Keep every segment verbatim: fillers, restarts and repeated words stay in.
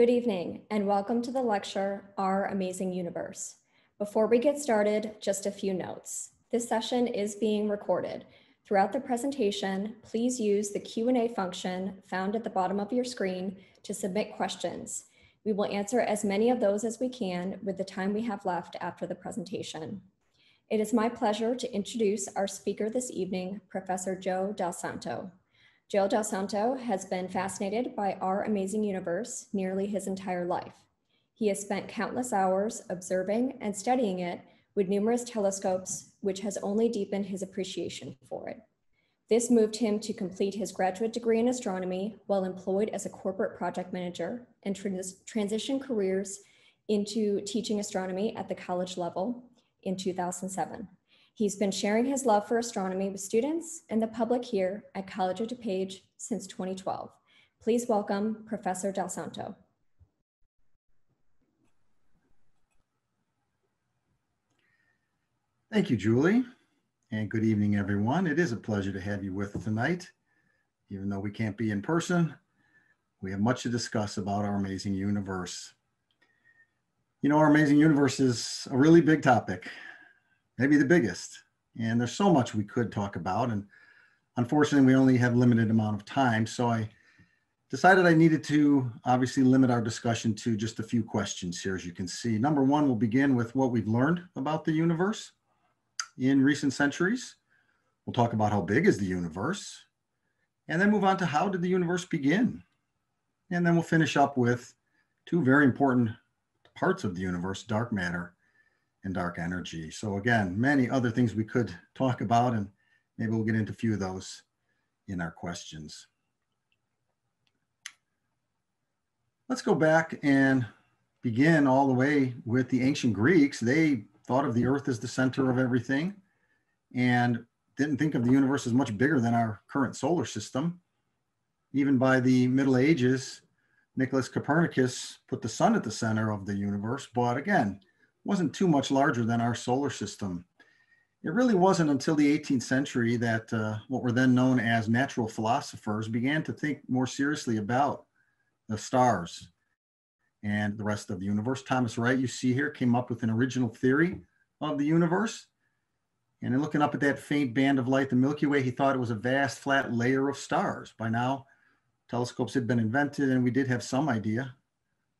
Good evening and welcome to the lecture, Our Amazing Universe. Before we get started, just a few notes. This session is being recorded. Throughout the presentation, please use the Q and A function found at the bottom of your screen to submit questions. We will answer as many of those as we can with the time we have left after the presentation. It is my pleasure to introduce our speaker this evening, Professor Joe DalSanto. Joe DalSanto has been fascinated by our amazing universe nearly his entire life. He has spent countless hours observing and studying it with numerous telescopes, which has only deepened his appreciation for it. This moved him to complete his graduate degree in astronomy while employed as a corporate project manager and trans transition careers into teaching astronomy at the college level in two thousand seven. He's been sharing his love for astronomy with students and the public here at College of DuPage since twenty twelve. Please welcome Professor DalSanto. Thank you, Julie, and good evening, everyone. It is a pleasure to have you with us tonight. Even though we can't be in person, we have much to discuss about our amazing universe. You know, our amazing universe is a really big topic. Maybe the biggest. And there's so much we could talk about. And unfortunately, we only have limited amount of time. So I decided I needed to obviously limit our discussion to just a few questions here, as you can see. Number one, we'll begin with what we've learned about the universe in recent centuries. We'll talk about how big is the universe, and then move on to how did the universe begin? And then we'll finish up with two very important parts of the universe, dark matter and dark energy. So again, many other things we could talk about, and maybe we'll get into a few of those in our questions. Let's go back and begin all the way with the ancient Greeks. They thought of the earth as the center of everything and didn't think of the universe as much bigger than our current solar system. Even by the Middle Ages, Nicholas Copernicus put the sun at the center of the universe, but again, wasn't too much larger than our solar system. It really wasn't until the eighteenth century that uh, what were then known as natural philosophers began to think more seriously about the stars and the rest of the universe. Thomas Wright, you see here, came up with an original theory of the universe. And in looking up at that faint band of light, the Milky Way, he thought it was a vast flat layer of stars. By now, telescopes had been invented and we did have some idea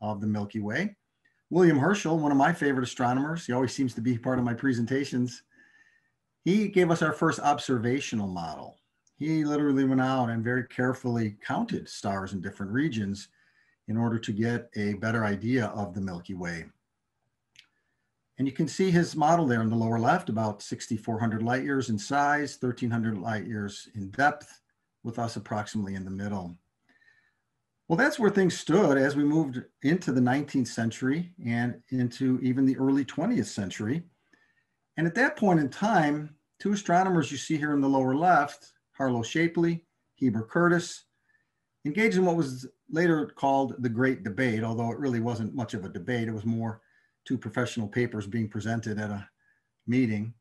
of the Milky Way. William Herschel, one of my favorite astronomers, he always seems to be part of my presentations. He gave us our first observational model. He literally went out and very carefully counted stars in different regions in order to get a better idea of the Milky Way. And you can see his model there in the lower left, about sixty-four hundred light years in size, thirteen hundred light years in depth, with us approximately in the middle. Well, that's where things stood as we moved into the nineteenth century and into even the early twentieth century. And at that point in time, two astronomers you see here in the lower left, Harlow Shapley, Heber Curtis, engaged in what was later called the Great Debate, although it really wasn't much of a debate. It was more two professional papers being presented at a meeting.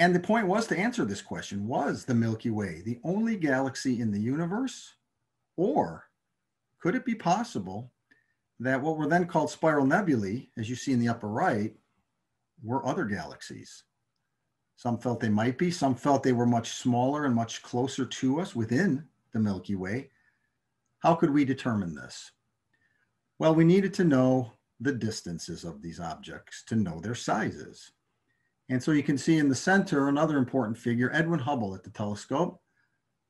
And the point was to answer this question, was the Milky Way the only galaxy in the universe, or could it be possible that what were then called spiral nebulae, as you see in the upper right, were other galaxies? Some felt they might be, some felt they were much smaller and much closer to us within the Milky Way. How could we determine this? Well, we needed to know the distances of these objects to know their sizes. And so you can see in the center, another important figure, Edwin Hubble at the telescope.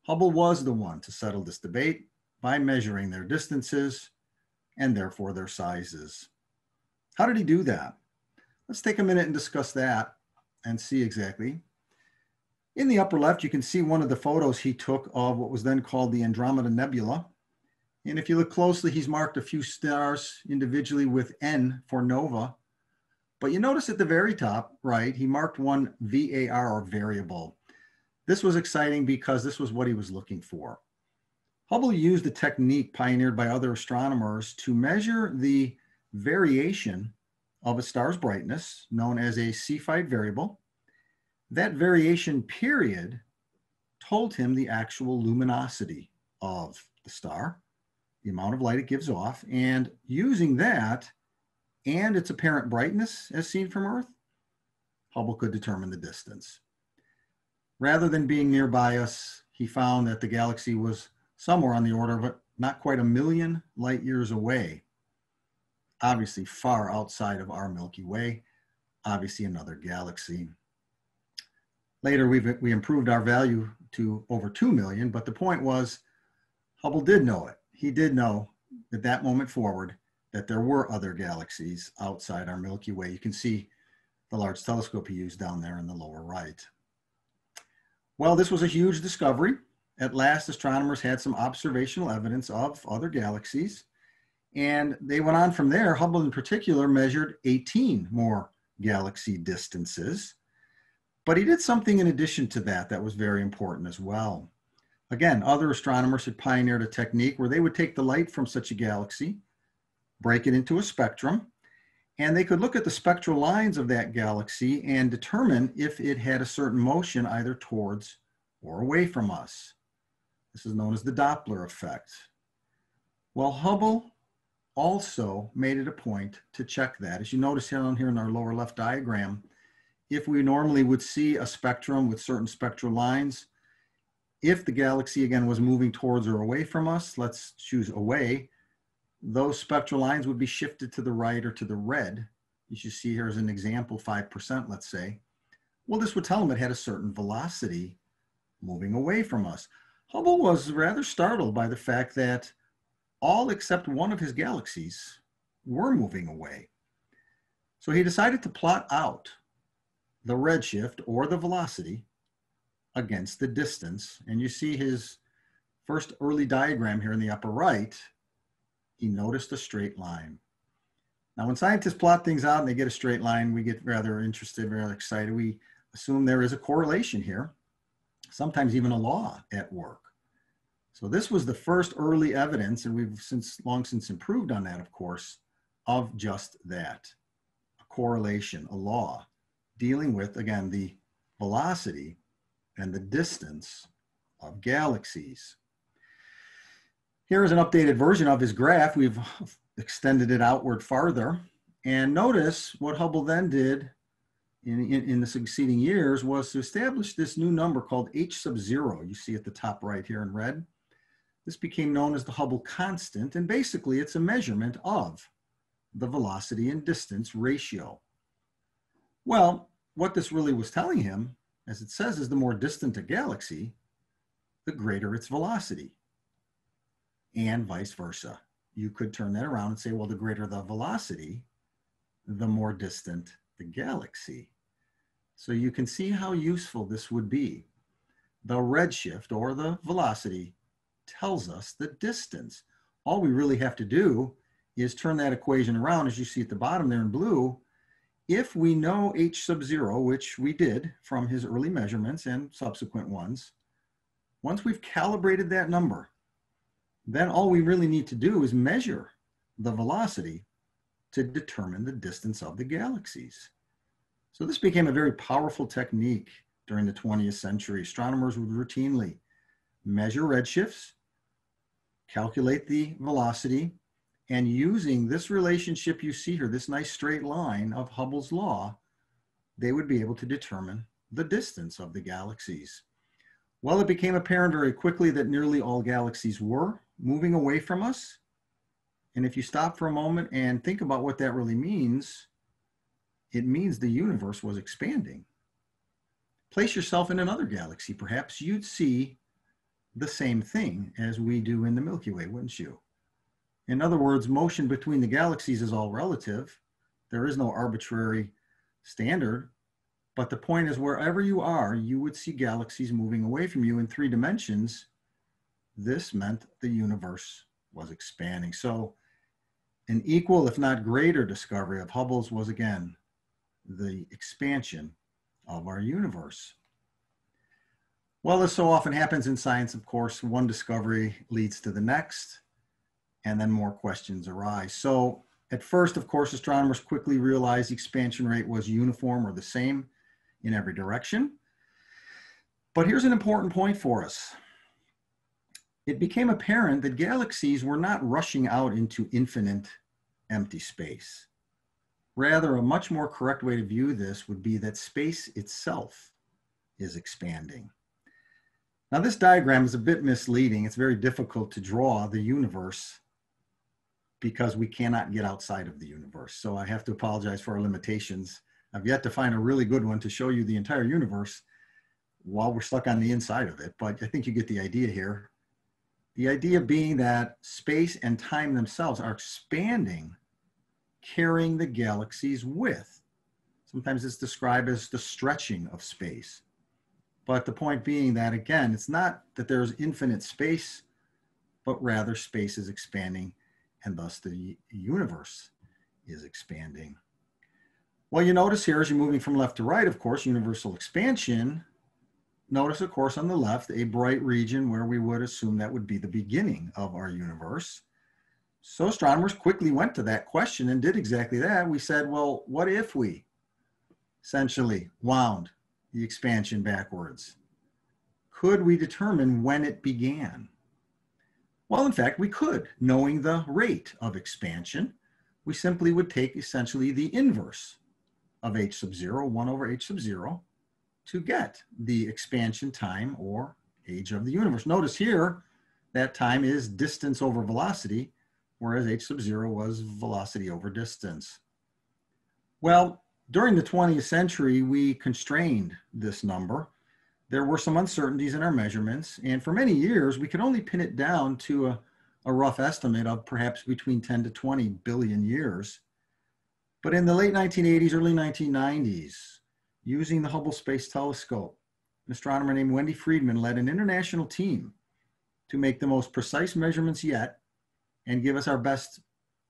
Hubble was the one to settle this debate by measuring their distances and therefore their sizes. How did he do that? Let's take a minute and discuss that and see exactly. In the upper left, you can see one of the photos he took of what was then called the Andromeda Nebula. And if you look closely, he's marked a few stars individually with N for nova. But you notice at the very top right, he marked one V A R, or variable. This was exciting because this was what he was looking for. Hubble used a technique pioneered by other astronomers to measure the variation of a star's brightness, known as a Cepheid variable. That variation period told him the actual luminosity of the star, the amount of light it gives off, and using that and its apparent brightness as seen from Earth, Hubble could determine the distance. Rather than being nearby us, he found that the galaxy was somewhere on the order of not quite a million light years away, obviously far outside of our Milky Way, obviously another galaxy. Later, we've, we improved our value to over two million, but the point was Hubble did know it. He did know at that moment forward that there were other galaxies outside our Milky Way. You can see the large telescope he used down there in the lower right. Well, this was a huge discovery. At last, astronomers had some observational evidence of other galaxies, and they went on from there. Hubble in particular measured eighteen more galaxy distances. But he did something in addition to that that was very important as well. Again, other astronomers had pioneered a technique where they would take the light from such a galaxy, break it into a spectrum, and they could look at the spectral lines of that galaxy and determine if it had a certain motion either towards or away from us. This is known as the Doppler effect. Well, Hubble also made it a point to check that. As you notice down here in our lower left diagram, if we normally would see a spectrum with certain spectral lines, if the galaxy again was moving towards or away from us, let's choose away, those spectral lines would be shifted to the right or to the red. You should see here as an example, five percent, let's say. Well, this would tell them it had a certain velocity moving away from us. Hubble was rather startled by the fact that all except one of his galaxies were moving away. So he decided to plot out the redshift or the velocity against the distance. And you see his first early diagram here in the upper right, he noticed a straight line. Now when scientists plot things out and they get a straight line, we get rather interested, rather excited. We assume there is a correlation here, sometimes even a law at work. So this was the first early evidence, and we've since long since improved on that, of course, of just that, a correlation, a law, dealing with, again, the velocity and the distance of galaxies. Here is an updated version of his graph. We've extended it outward farther. And notice what Hubble then did in, in, in the succeeding years was to establish this new number called H sub zero. You see at the top right here in red. This became known as the Hubble constant. And basically, it's a measurement of the velocity and distance ratio. Well, what this really was telling him, as it says, is the more distant a galaxy, the greater its velocity, and vice versa. You could turn that around and say, well, the greater the velocity, the more distant the galaxy. So you can see how useful this would be. The redshift, or the velocity, tells us the distance. All we really have to do is turn that equation around, as you see at the bottom there in blue. If we know H sub zero, which we did from his early measurements and subsequent ones, once we've calibrated that number, then all we really need to do is measure the velocity to determine the distance of the galaxies. So this became a very powerful technique during the twentieth century. Astronomers would routinely measure redshifts, calculate the velocity, and using this relationship you see here, this nice straight line of Hubble's law, they would be able to determine the distance of the galaxies. Well, it became apparent very quickly that nearly all galaxies were moving away from us. And if you stop for a moment and think about what that really means, it means the universe was expanding. Place yourself in another galaxy. Perhaps you'd see the same thing as we do in the Milky Way, wouldn't you? In other words, motion between the galaxies is all relative. There is no arbitrary standard, but the point is wherever you are, you would see galaxies moving away from you in three dimensions. This meant the universe was expanding. So an equal, if not greater, discovery of Hubble's was again the expansion of our universe. Well, as so often happens in science, of course, one discovery leads to the next, and then more questions arise. So at first, of course, astronomers quickly realized the expansion rate was uniform or the same in every direction. But here's an important point for us. it became apparent that galaxies were not rushing out into infinite empty space. Rather, a much more correct way to view this would be that space itself is expanding. Now, this diagram is a bit misleading. It's very difficult to draw the universe because we cannot get outside of the universe. So I have to apologize for our limitations. I've yet to find a really good one to show you the entire universe while we're stuck on the inside of it, but I think you get the idea here. The idea being that space and time themselves are expanding, carrying the galaxy's width. Sometimes it's described as the stretching of space. But the point being that, again, it's not that there's infinite space, but rather space is expanding, and thus the universe is expanding. Well, you notice here, as you're moving from left to right, of course, universal expansion. Notice, of course, on the left, a bright region where we would assume that would be the beginning of our universe. So astronomers quickly went to that question and did exactly that. We said, well, what if we essentially wound the expansion backwards? Could we determine when it began? Well, in fact, we could, knowing the rate of expansion. We simply would take essentially the inverse of h sub zero, one over h sub zero, to get the expansion time or age of the universe. Notice here that time is distance over velocity, whereas h sub zero was velocity over distance. Well, during the twentieth century, we constrained this number. There were some uncertainties in our measurements, and for many years, we could only pin it down to a, a rough estimate of perhaps between ten to twenty billion years. But in the late nineteen eighties, early nineteen nineties, using the Hubble Space Telescope, an astronomer named Wendy Friedman led an international team to make the most precise measurements yet and give us our best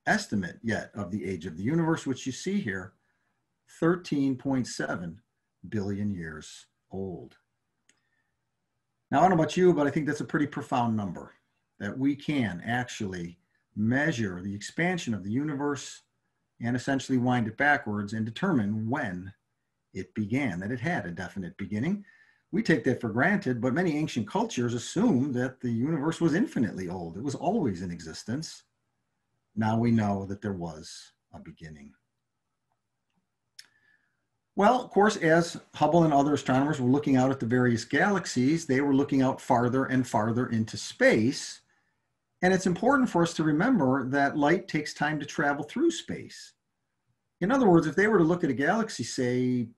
estimate yet of the age of the universe, which you see here, thirteen point seven billion years old. Now, I don't know about you, but I think that's a pretty profound number, that we can actually measure the expansion of the universe and essentially wind it backwards and determine when it began, that it had a definite beginning. We take that for granted, but many ancient cultures assumed that the universe was infinitely old. It was always in existence. Now we know that there was a beginning. Well, of course, as Hubble and other astronomers were looking out at the various galaxies, they were looking out farther and farther into space. And it's important for us to remember that light takes time to travel through space. In other words, if they were to look at a galaxy, say,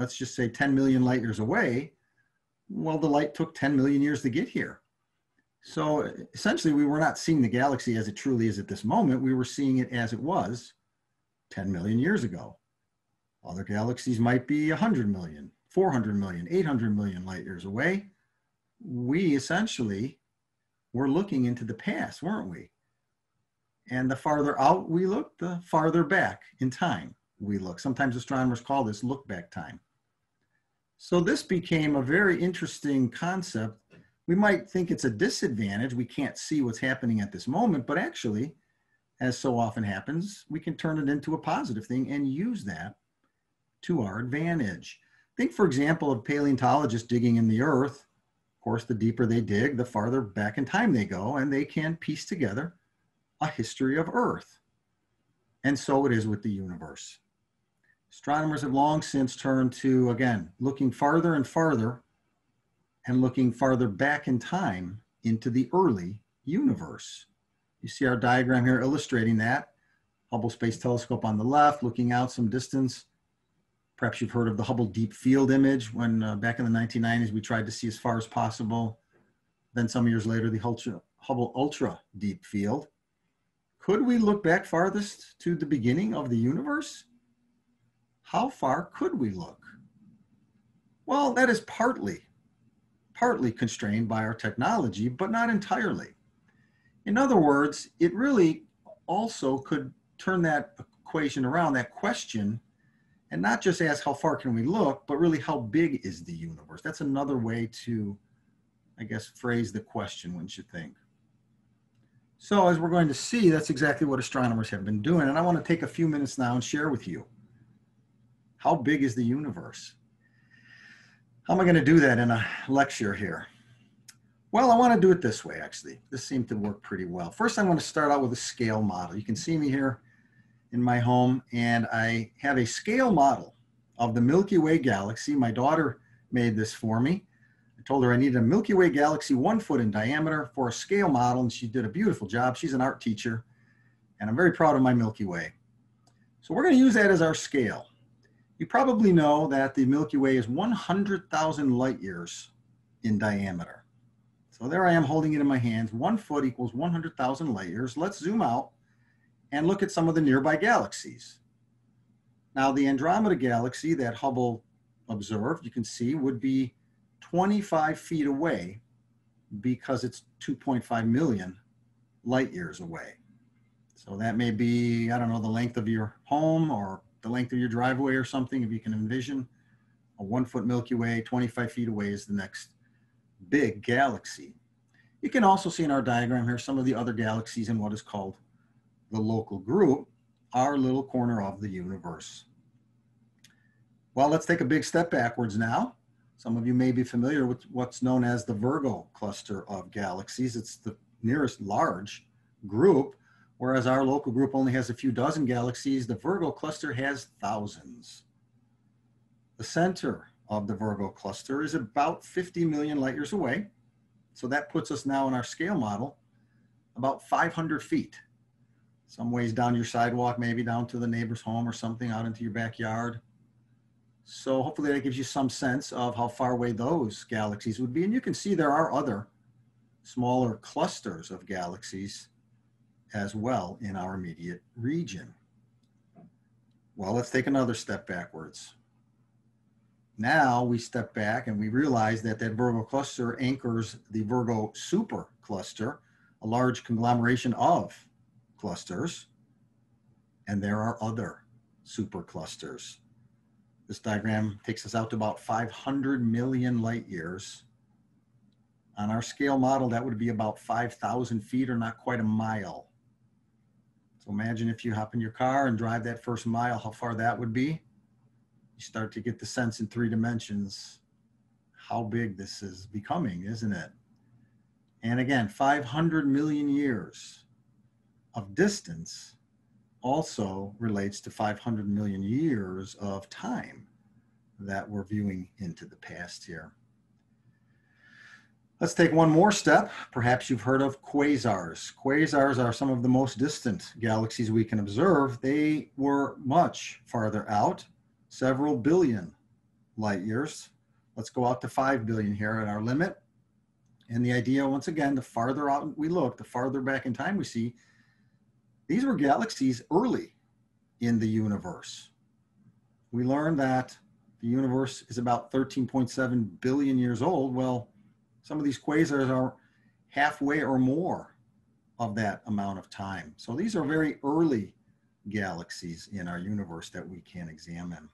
let's just say ten million light years away, well, the light took ten million years to get here. So essentially, we were not seeing the galaxy as it truly is at this moment. We were seeing it as it was ten million years ago. Other galaxies might be one hundred million, four hundred million, eight hundred million light years away. We essentially were looking into the past, weren't we? And the farther out we look, the farther back in time we look. Sometimes astronomers call this look-back time. So this became a very interesting concept. We might think it's a disadvantage. We can't see what's happening at this moment, but actually, as so often happens, we can turn it into a positive thing and use that to our advantage. Think, for example, of paleontologists digging in the earth. Of course, the deeper they dig, the farther back in time they go, and they can piece together a history of earth. And so it is with the universe. Astronomers have long since turned to, again, looking farther and farther and looking farther back in time into the early universe. You see our diagram here illustrating that. Hubble Space Telescope on the left, looking out some distance. Perhaps you've heard of the Hubble Deep Field image when uh, back in the nineteen nineties, we tried to see as far as possible. Then some years later, the Ultra, Hubble Ultra Deep Field. Could we look back farthest to the beginning of the universe? How far could we look? Well, that is partly, partly constrained by our technology, but not entirely. In other words, it really also could turn that equation around, that question, and not just ask how far can we look, but really how big is the universe? That's another way to, I guess, phrase the question, wouldn't you think? So as we're going to see, that's exactly what astronomers have been doing. And I want to take a few minutes now and share with you, how big is the universe? How am I going to do that in a lecture here? Well, I want to do it this way, actually. This seemed to work pretty well. First, I'm going to start out with a scale model. You can see me here in my home, and I have a scale model of the Milky Way galaxy. My daughter made this for me. I told her I needed a Milky Way galaxy one foot in diameter for a scale model, and she did a beautiful job. She's an art teacher, and I'm very proud of my Milky Way. So we're going to use that as our scale. You probably know that the Milky Way is one hundred thousand light years in diameter. So there I am holding it in my hands. One foot equals one hundred thousand light years. Let's zoom out and look at some of the nearby galaxies. Now the Andromeda galaxy that Hubble observed, you can see, would be twenty-five feet away because it's two point five million light years away. So that may be, I don't know, the length of your home or the length of your driveway or something. If you can envision a one foot Milky Way, twenty-five feet away is the next big galaxy. You can also see in our diagram here some of the other galaxies in what is called the local group, our little corner of the universe. Well, let's take a big step backwards now. Some of you may be familiar with what's known as the Virgo cluster of galaxies. It's the nearest large group, whereas our local group only has a few dozen galaxies. The Virgo cluster has thousands. The center of the Virgo cluster is about fifty million light years away. So that puts us now in our scale model about five hundred feet. Some ways down your sidewalk, maybe down to the neighbor's home or something, out into your backyard. So hopefully that gives you some sense of how far away those galaxies would be. And you can see there are other smaller clusters of galaxies as well in our immediate region. Well, let's take another step backwards. Now we step back and we realize that that Virgo cluster anchors the Virgo supercluster, a large conglomeration of clusters, and there are other superclusters. This diagram takes us out to about five hundred million light years. On our scale model, that would be about five thousand feet, or not quite a mile. So imagine if you hop in your car and drive that first mile, how far that would be. You start to get the sense in three dimensions how big this is becoming, isn't it? And again, five hundred million years of distance also relates to five hundred million years of time that we're viewing into the past here. Let's take one more step. Perhaps you've heard of quasars. Quasars are some of the most distant galaxies we can observe. They were much farther out, several billion light years. Let's go out to five billion here at our limit. And the idea, once again, the farther out we look, the farther back in time we see, these were galaxies early in the universe. We learned that the universe is about thirteen point seven billion years old. Well, some of these quasars are halfway or more of that amount of time. So these are very early galaxies in our universe that we can examine.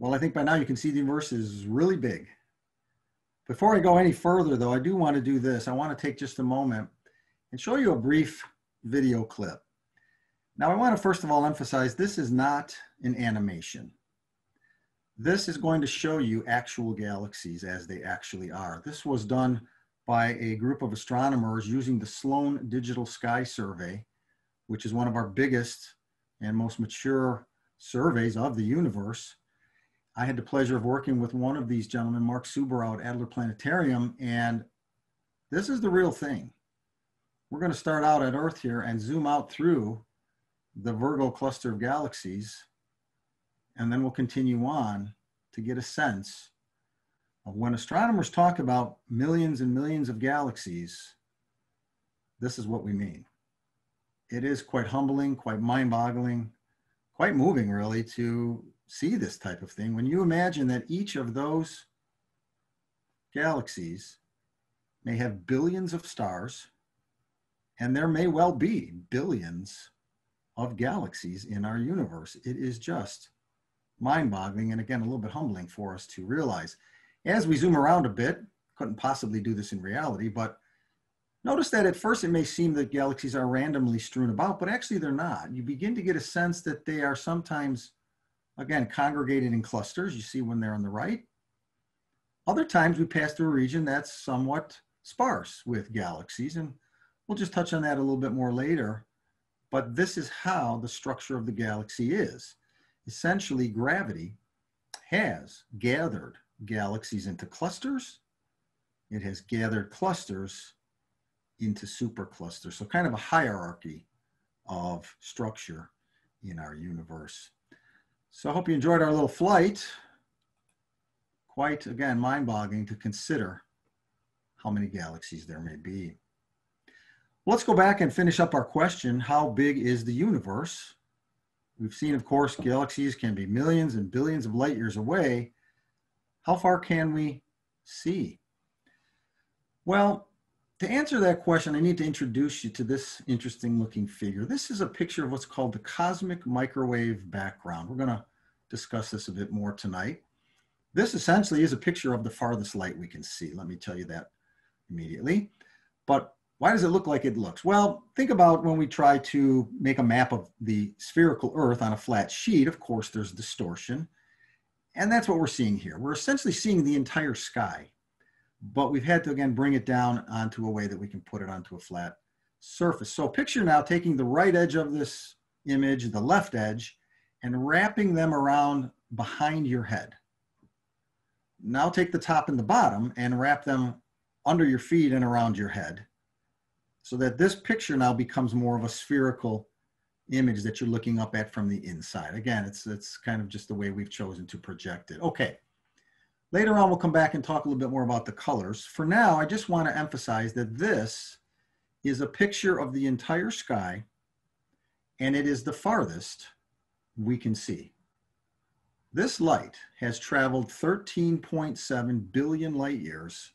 Well, I think by now you can see the universe is really big. Before I go any further, though, I do want to do this. I want to take just a moment and show you a brief video clip. Now, I want to first of all emphasize this is not an animation. This is going to show you actual galaxies as they actually are. This was done by a group of astronomers using the Sloan Digital Sky Survey, which is one of our biggest and most mature surveys of the universe. I had the pleasure of working with one of these gentlemen, Mark Subaru at Adler Planetarium, and this is the real thing. We're going to start out at Earth here and zoom out through the Virgo cluster of galaxies, and then we'll continue on to get a sense of when astronomers talk about millions and millions of galaxies, this is what we mean. It is quite humbling, quite mind-boggling, quite moving really to see this type of thing. When you imagine that each of those galaxies may have billions of stars, and there may well be billions of galaxies in our universe. It is just mind-boggling, and again, a little bit humbling for us to realize. As we zoom around a bit, couldn't possibly do this in reality, but notice that at first it may seem that galaxies are randomly strewn about, but actually they're not. You begin to get a sense that they are sometimes, again, congregated in clusters. You see one there on the right. Other times we pass through a region that's somewhat sparse with galaxies, and we'll just touch on that a little bit more later. But this is how the structure of the galaxy is. Essentially, gravity has gathered galaxies into clusters. It has gathered clusters into superclusters. So kind of a hierarchy of structure in our universe. So I hope you enjoyed our little flight. Quite, again, mind-boggling to consider how many galaxies there may be. Let's go back and finish up our question, how big is the universe? We've seen, of course, galaxies can be millions and billions of light years away. How far can we see? Well, to answer that question, I need to introduce you to this interesting looking figure. This is a picture of what's called the cosmic microwave background. We're going to discuss this a bit more tonight. This essentially is a picture of the farthest light we can see. Let me tell you that immediately. But why does it look like it looks? Well, think about when we try to make a map of the spherical Earth on a flat sheet. Of course, there's distortion. And that's what we're seeing here. We're essentially seeing the entire sky. But we've had to, again, bring it down onto a way that we can put it onto a flat surface. So picture now taking the right edge of this image, the left edge, and wrapping them around behind your head. Now take the top and the bottom and wrap them under your feet and around your head, so that this picture now becomes more of a spherical image that you're looking up at from the inside. Again, it's, it's kind of just the way we've chosen to project it. Okay, later on we'll come back and talk a little bit more about the colors. For now, I just want to emphasize that this is a picture of the entire sky, and it is the farthest we can see. This light has traveled thirteen point seven billion light years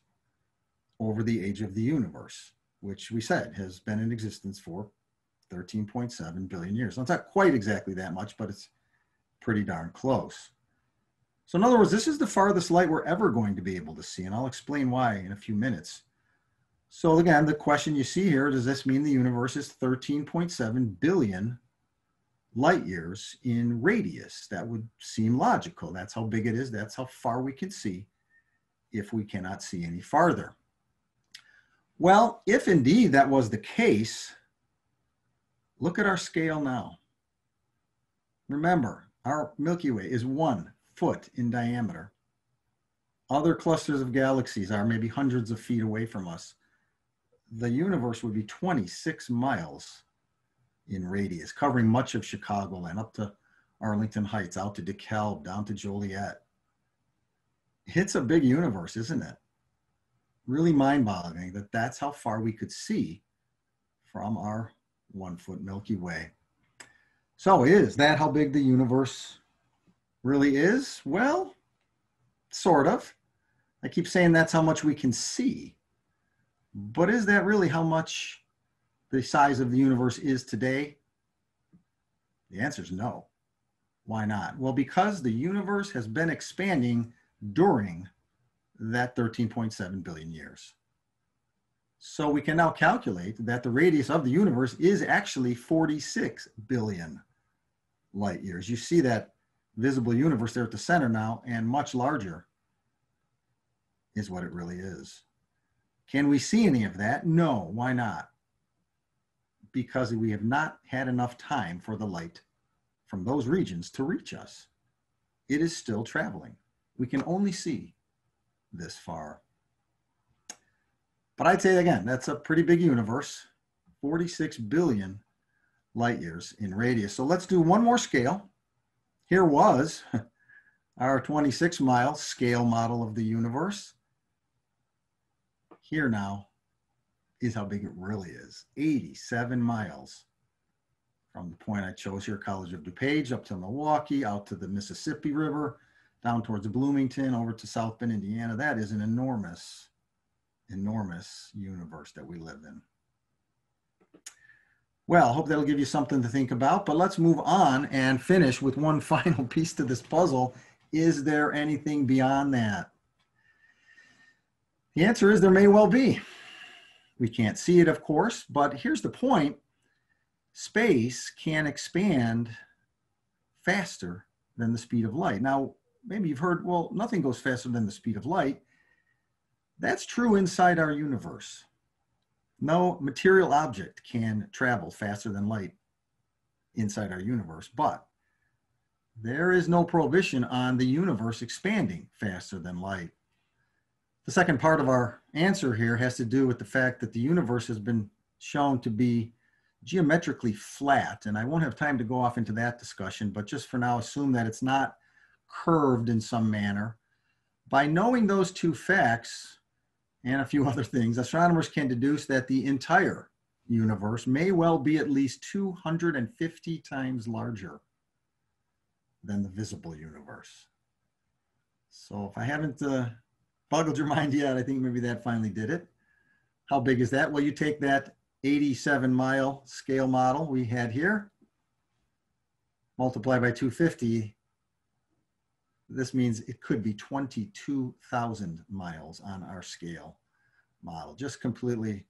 over the age of the universe, which we said has been in existence for thirteen point seven billion years. Now, it's not quite exactly that much, but it's pretty darn close. So in other words, this is the farthest light we're ever going to be able to see, and I'll explain why in a few minutes. So again, the question you see here, does this mean the universe is thirteen point seven billion light years in radius? That would seem logical. That's how big it is. That's how far we can see if we cannot see any farther. Well, if indeed that was the case, look at our scale now. Remember, our Milky Way is one foot in diameter. Other clusters of galaxies are maybe hundreds of feet away from us. The universe would be twenty-six miles in radius, covering much of Chicagoland, up to Arlington Heights, out to DeKalb, down to Joliet. It's a big universe, isn't it? Really mind-boggling that that's how far we could see from our one-foot Milky Way. So is that how big the universe really is? Well, sort of. I keep saying that's how much we can see. But is that really how much the size of the universe is today? The answer is no. Why not? Well, because the universe has been expanding during that thirteen point seven billion years. So we can now calculate that the radius of the universe is actually forty-six billion light years. You see that visible universe there at the center now, and much larger is what it really is. Can we see any of that? No, why not? Because we have not had enough time for the light from those regions to reach us. It is still traveling. We can only see this far. But I'd say again, that's a pretty big universe, forty-six billion light years in radius. So let's do one more scale. Here was our twenty-six mile scale model of the universe. Here now is how big it really is, eighty-seven miles from the point I chose here, College of DuPage, up to Milwaukee, out to the Mississippi River, down towards Bloomington, over to South Bend, Indiana. That is an enormous, enormous universe that we live in. Well, I hope that'll give you something to think about, but let's move on and finish with one final piece to this puzzle. Is there anything beyond that? The answer is there may well be. We can't see it, of course, but here's the point. Space can expand faster than the speed of light. Now, maybe you've heard, well, nothing goes faster than the speed of light. That's true inside our universe. No material object can travel faster than light inside our universe, but there is no prohibition on the universe expanding faster than light. The second part of our answer here has to do with the fact that the universe has been shown to be geometrically flat, and I won't have time to go off into that discussion, but just for now assume that it's not curved in some manner. By knowing those two facts and a few other things, astronomers can deduce that the entire universe may well be at least two hundred fifty times larger than the visible universe. So if I haven't uh, boggled your mind yet, I think maybe that finally did it. How big is that? Well, you take that eighty-seven mile scale model we had here, multiply by two hundred fifty, this means it could be twenty-two thousand miles on our scale model, just completely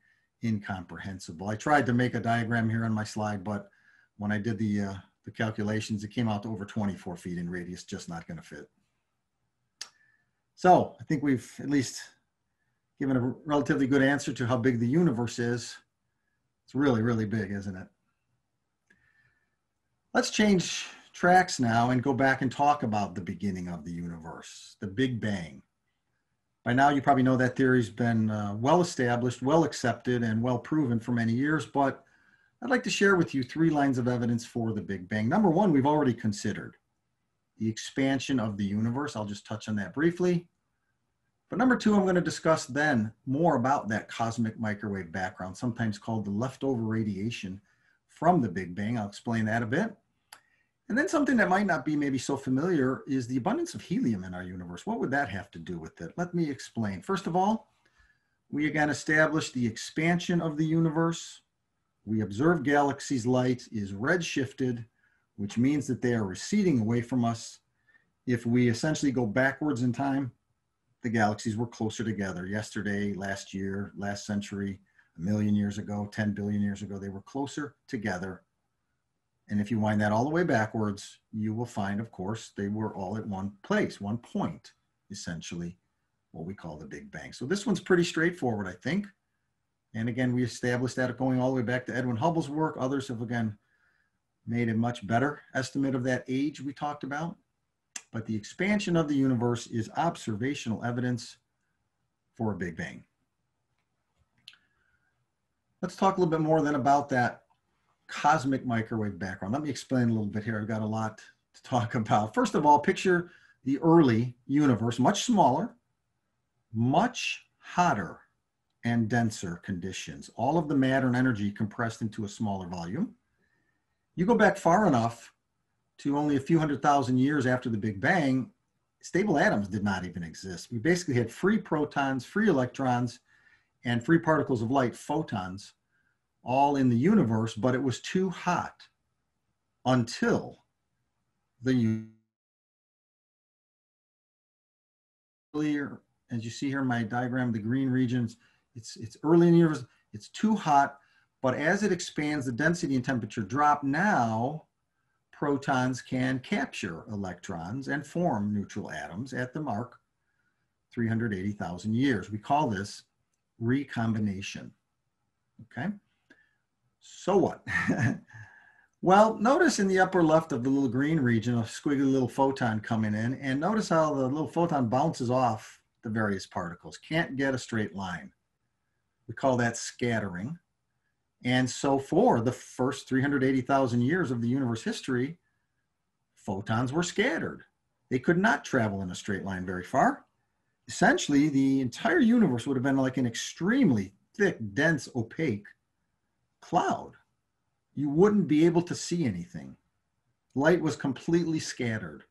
incomprehensible. I tried to make a diagram here on my slide, but when I did the, uh, the calculations, it came out to over twenty-four feet in radius, just not going to fit. So I think we've at least given a relatively good answer to how big the universe is. It's really, really big, isn't it? Let's change tracks now and go back and talk about the beginning of the universe, the Big Bang. By now you probably know that theory's been uh, well established, well accepted, and well proven for many years, but I'd like to share with you three lines of evidence for the Big Bang. Number one, we've already considered the expansion of the universe. I'll just touch on that briefly. But number two, I'm going to discuss then more about that cosmic microwave background, sometimes called the leftover radiation from the Big Bang. I'll explain that a bit. And then something that might not be maybe so familiar is the abundance of helium in our universe. What would that have to do with it? Let me explain. First of all, we again established the expansion of the universe. We observe galaxies' light is redshifted, which means that they are receding away from us. If we essentially go backwards in time, the galaxies were closer together. Yesterday, last year, last century, a million years ago, ten billion years ago, they were closer together. And if you wind that all the way backwards, you will find, of course, they were all at one place, one point, essentially, what we call the Big Bang. So this one's pretty straightforward, I think. And again, we established that going all the way back to Edwin Hubble's work. Others have, again, made a much better estimate of that age we talked about. But the expansion of the universe is observational evidence for a Big Bang. Let's talk a little bit more then about that cosmic microwave background. Let me explain a little bit here. I've got a lot to talk about. First of all, picture the early universe, much smaller, much hotter and denser conditions. All of the matter and energy compressed into a smaller volume. You go back far enough to only a few hundred thousand years after the Big Bang, stable atoms did not even exist. We basically had free protons, free electrons, and free particles of light, photons, all in the universe, but it was too hot until the earlier, as you see here in my diagram, the green regions, it's, it's early in the universe, it's too hot, but as it expands, the density and temperature drop. Now, protons can capture electrons and form neutral atoms at the mark three hundred eighty thousand years. We call this recombination, okay? So what? Well, notice in the upper left of the little green region, a squiggly little photon coming in, and notice how the little photon bounces off the various particles. Can't get a straight line. We call that scattering. And so for the first three hundred eighty thousand years of the universe history, photons were scattered. They could not travel in a straight line very far. Essentially, the entire universe would have been like an extremely thick, dense, opaque cloud. You wouldn't be able to see anything. Light was completely scattered.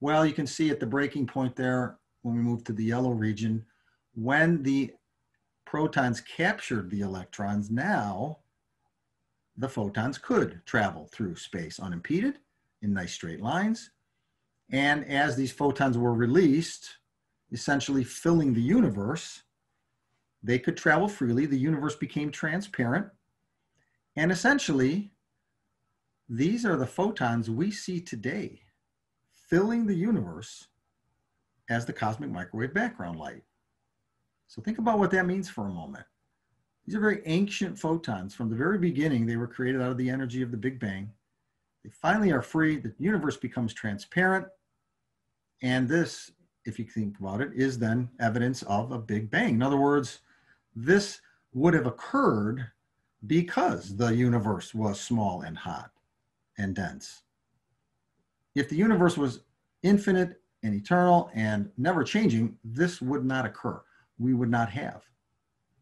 Well, you can see at the breaking point there, when we move to the yellow region, when the protons captured the electrons, now the photons could travel through space unimpeded in nice straight lines. And as these photons were released, essentially filling the universe, they could travel freely. The universe became transparent. And essentially, these are the photons we see today, filling the universe as the cosmic microwave background light. So think about what that means for a moment. These are very ancient photons. From the very beginning, they were created out of the energy of the Big Bang. They finally are free. The universe becomes transparent. And this, if you think about it, is then evidence of a Big Bang. In other words, this would have occurred because the universe was small and hot and dense. If the universe was infinite and eternal and never changing, this would not occur. We would not have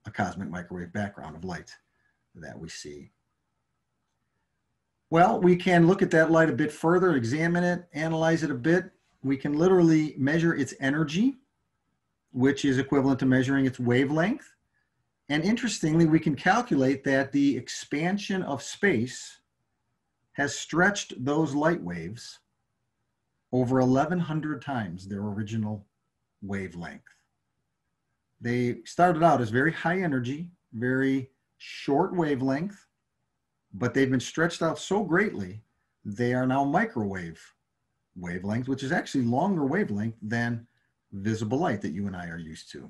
a cosmic microwave background of light that we see. Well, we can look at that light a bit further, examine it, analyze it a bit. We can literally measure its energy, which is equivalent to measuring its wavelength. And interestingly, we can calculate that the expansion of space has stretched those light waves over eleven hundred times their original wavelength. They started out as very high energy, very short wavelength, but they've been stretched out so greatly, they are now microwave wavelength, which is actually longer wavelength than visible light that you and I are used to.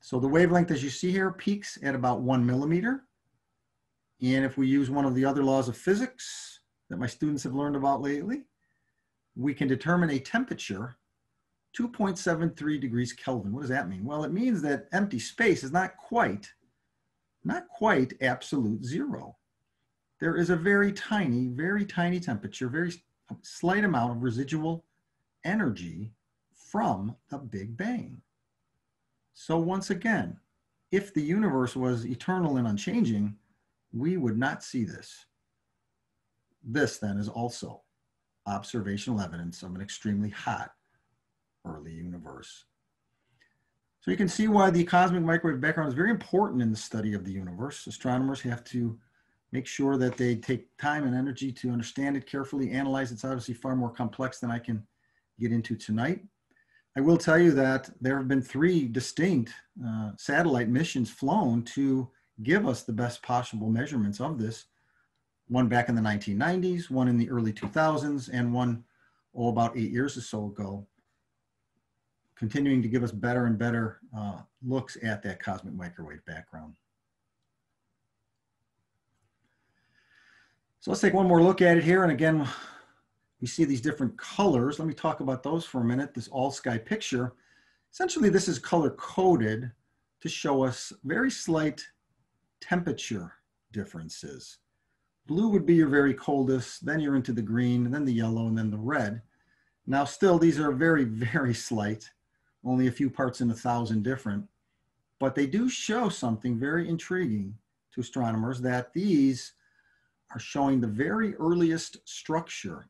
So the wavelength, as you see here, peaks at about one millimeter. And if we use one of the other laws of physics that my students have learned about lately, we can determine a temperature, two point seven three degrees Kelvin. What does that mean? Well, it means that empty space is not quite, not quite absolute zero. There is a very tiny, very tiny temperature, very slight amount of residual energy from the Big Bang. So once again, if the universe was eternal and unchanging, we would not see this. This then is also observational evidence of an extremely hot early universe. So you can see why the cosmic microwave background is very important in the study of the universe. Astronomers have to make sure that they take time and energy to understand it carefully, analyze it. It's obviously far more complex than I can get into tonight. I will tell you that there have been three distinct uh, satellite missions flown to give us the best possible measurements of this. One back in the nineteen nineties, one in the early two thousands, and one oh, about eight years or so ago, continuing to give us better and better uh, looks at that cosmic microwave background. So let's take one more look at it here. And again, we see these different colors. Let me talk about those for a minute. This all sky picture, essentially this is color coded to show us very slight temperature differences. Blue would be your very coldest, then you're into the green, and then the yellow, and then the red. Now still, these are very, very slight, only a few parts in a thousand different, but they do show something very intriguing to astronomers, that these are showing the very earliest structure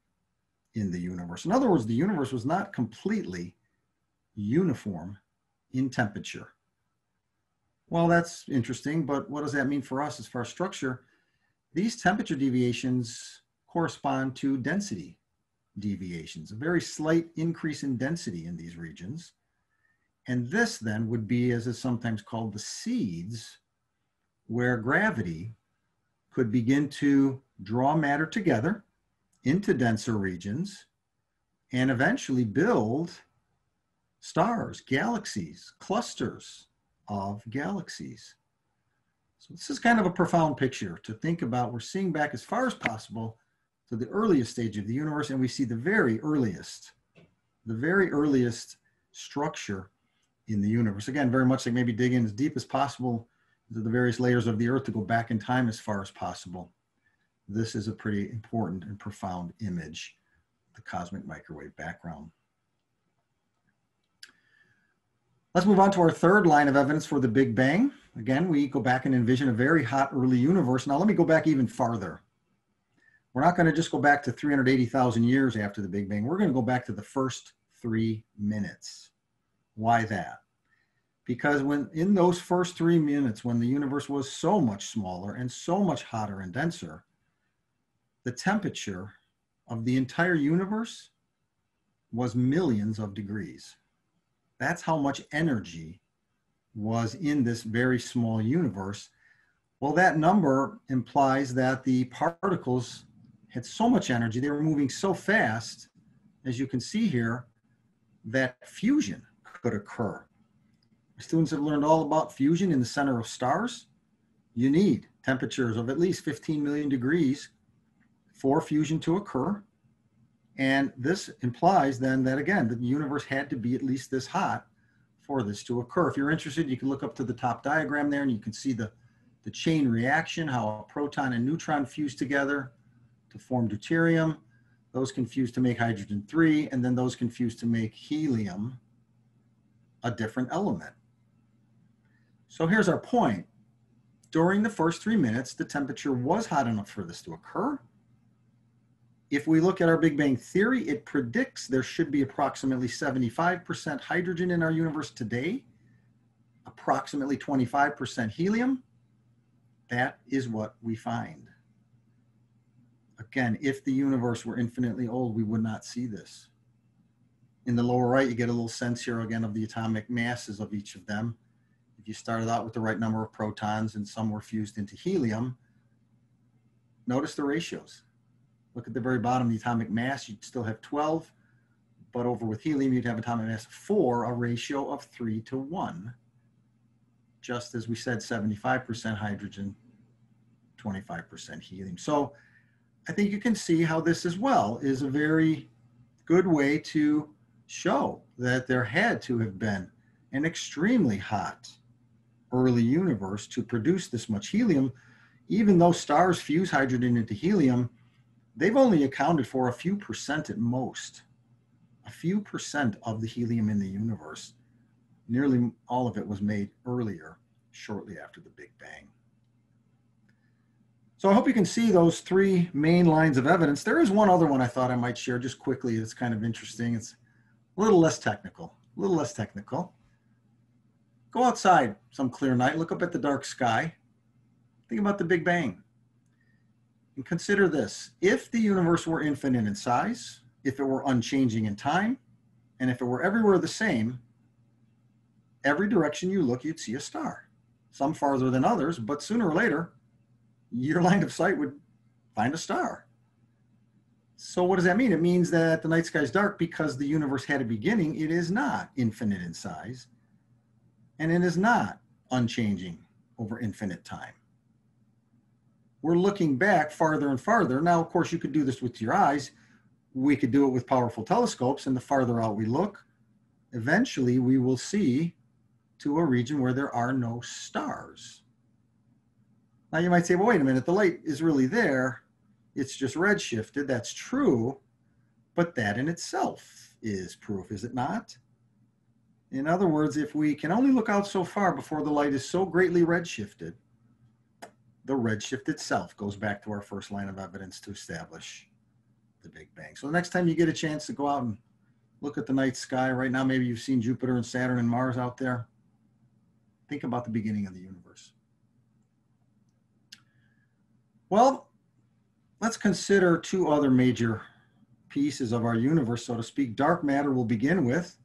in the universe. In other words, the universe was not completely uniform in temperature. Well, that's interesting, but what does that mean for us as far as structure? These temperature deviations correspond to density deviations, a very slight increase in density in these regions. And this then would be, as is sometimes called, the seeds where gravity could begin to draw matter together into denser regions and eventually build stars, galaxies, clusters of galaxies. So this is kind of a profound picture to think about. We're seeing back as far as possible to the earliest stage of the universe, and we see the very earliest, the very earliest structure in the universe. Again, very much like maybe digging as deep as possible into the various layers of the earth to go back in time as far as possible. This is a pretty important and profound image, the cosmic microwave background. Let's move on to our third line of evidence for the Big Bang. Again, we go back and envision a very hot early universe. Now let me go back even farther. We're not going to just go back to three hundred eighty thousand years after the Big Bang. We're going to go back to the first three minutes. Why that? Because when in those first three minutes, when the universe was so much smaller and so much hotter and denser, the temperature of the entire universe was millions of degrees. That's how much energy was in this very small universe. Well, that number implies that the particles had so much energy, they were moving so fast, as you can see here, that fusion could occur. Our students have learned all about fusion in the center of stars. You need temperatures of at least fifteen million degrees for fusion to occur. And this implies then that, again, the universe had to be at least this hot for this to occur. If you're interested, you can look up to the top diagram there, and you can see the, the chain reaction, how a proton and neutron fuse together to form deuterium. Those can fuse to make hydrogen three, and then those can fuse to make helium, a different element. So here's our point. During the first three minutes, the temperature was hot enough for this to occur. If we look at our Big Bang Theory, it predicts there should be approximately seventy-five percent hydrogen in our universe today, approximately twenty-five percent helium. That is what we find. Again, if the universe were infinitely old, we would not see this. In the lower right, you get a little sense here again of the atomic masses of each of them. If you started out with the right number of protons and some were fused into helium, notice the ratios. Look at the very bottom, the atomic mass, you'd still have twelve, but over with helium, you'd have atomic mass four, a ratio of three to one. Just as we said, seventy-five percent hydrogen, twenty-five percent helium. So I think you can see how this as well is a very good way to show that there had to have been an extremely hot early universe to produce this much helium. Even though stars fuse hydrogen into helium, they've only accounted for a few percent at most, a few percent of the helium in the universe. Nearly all of it was made earlier, shortly after the Big Bang. So I hope you can see those three main lines of evidence. There is one other one I thought I might share just quickly. It's kind of interesting. It's a little less technical, a little less technical. Go outside some clear night, look up at the dark sky. Think about the Big Bang. And consider this. If the universe were infinite in size, if it were unchanging in time, and if it were everywhere the same, every direction you look, you'd see a star. Some farther than others, but sooner or later, your line of sight would find a star. So what does that mean? It means that the night sky is dark because the universe had a beginning. It is not infinite in size, and it is not unchanging over infinite time. We're looking back farther and farther. Now, of course, you could do this with your eyes. We could do it with powerful telescopes, and the farther out we look, eventually we will see to a region where there are no stars. Now you might say, well, wait a minute, the light is really there. It's just redshifted. That's true. But that in itself is proof, is it not? In other words, if we can only look out so far before the light is so greatly redshifted, the redshift itself goes back to our first line of evidence to establish the Big Bang. So the next time you get a chance to go out and look at the night sky, right now maybe you've seen Jupiter and Saturn and Mars out there, think about the beginning of the universe. Well, let's consider two other major pieces of our universe, so to speak. Dark matter we'll begin with.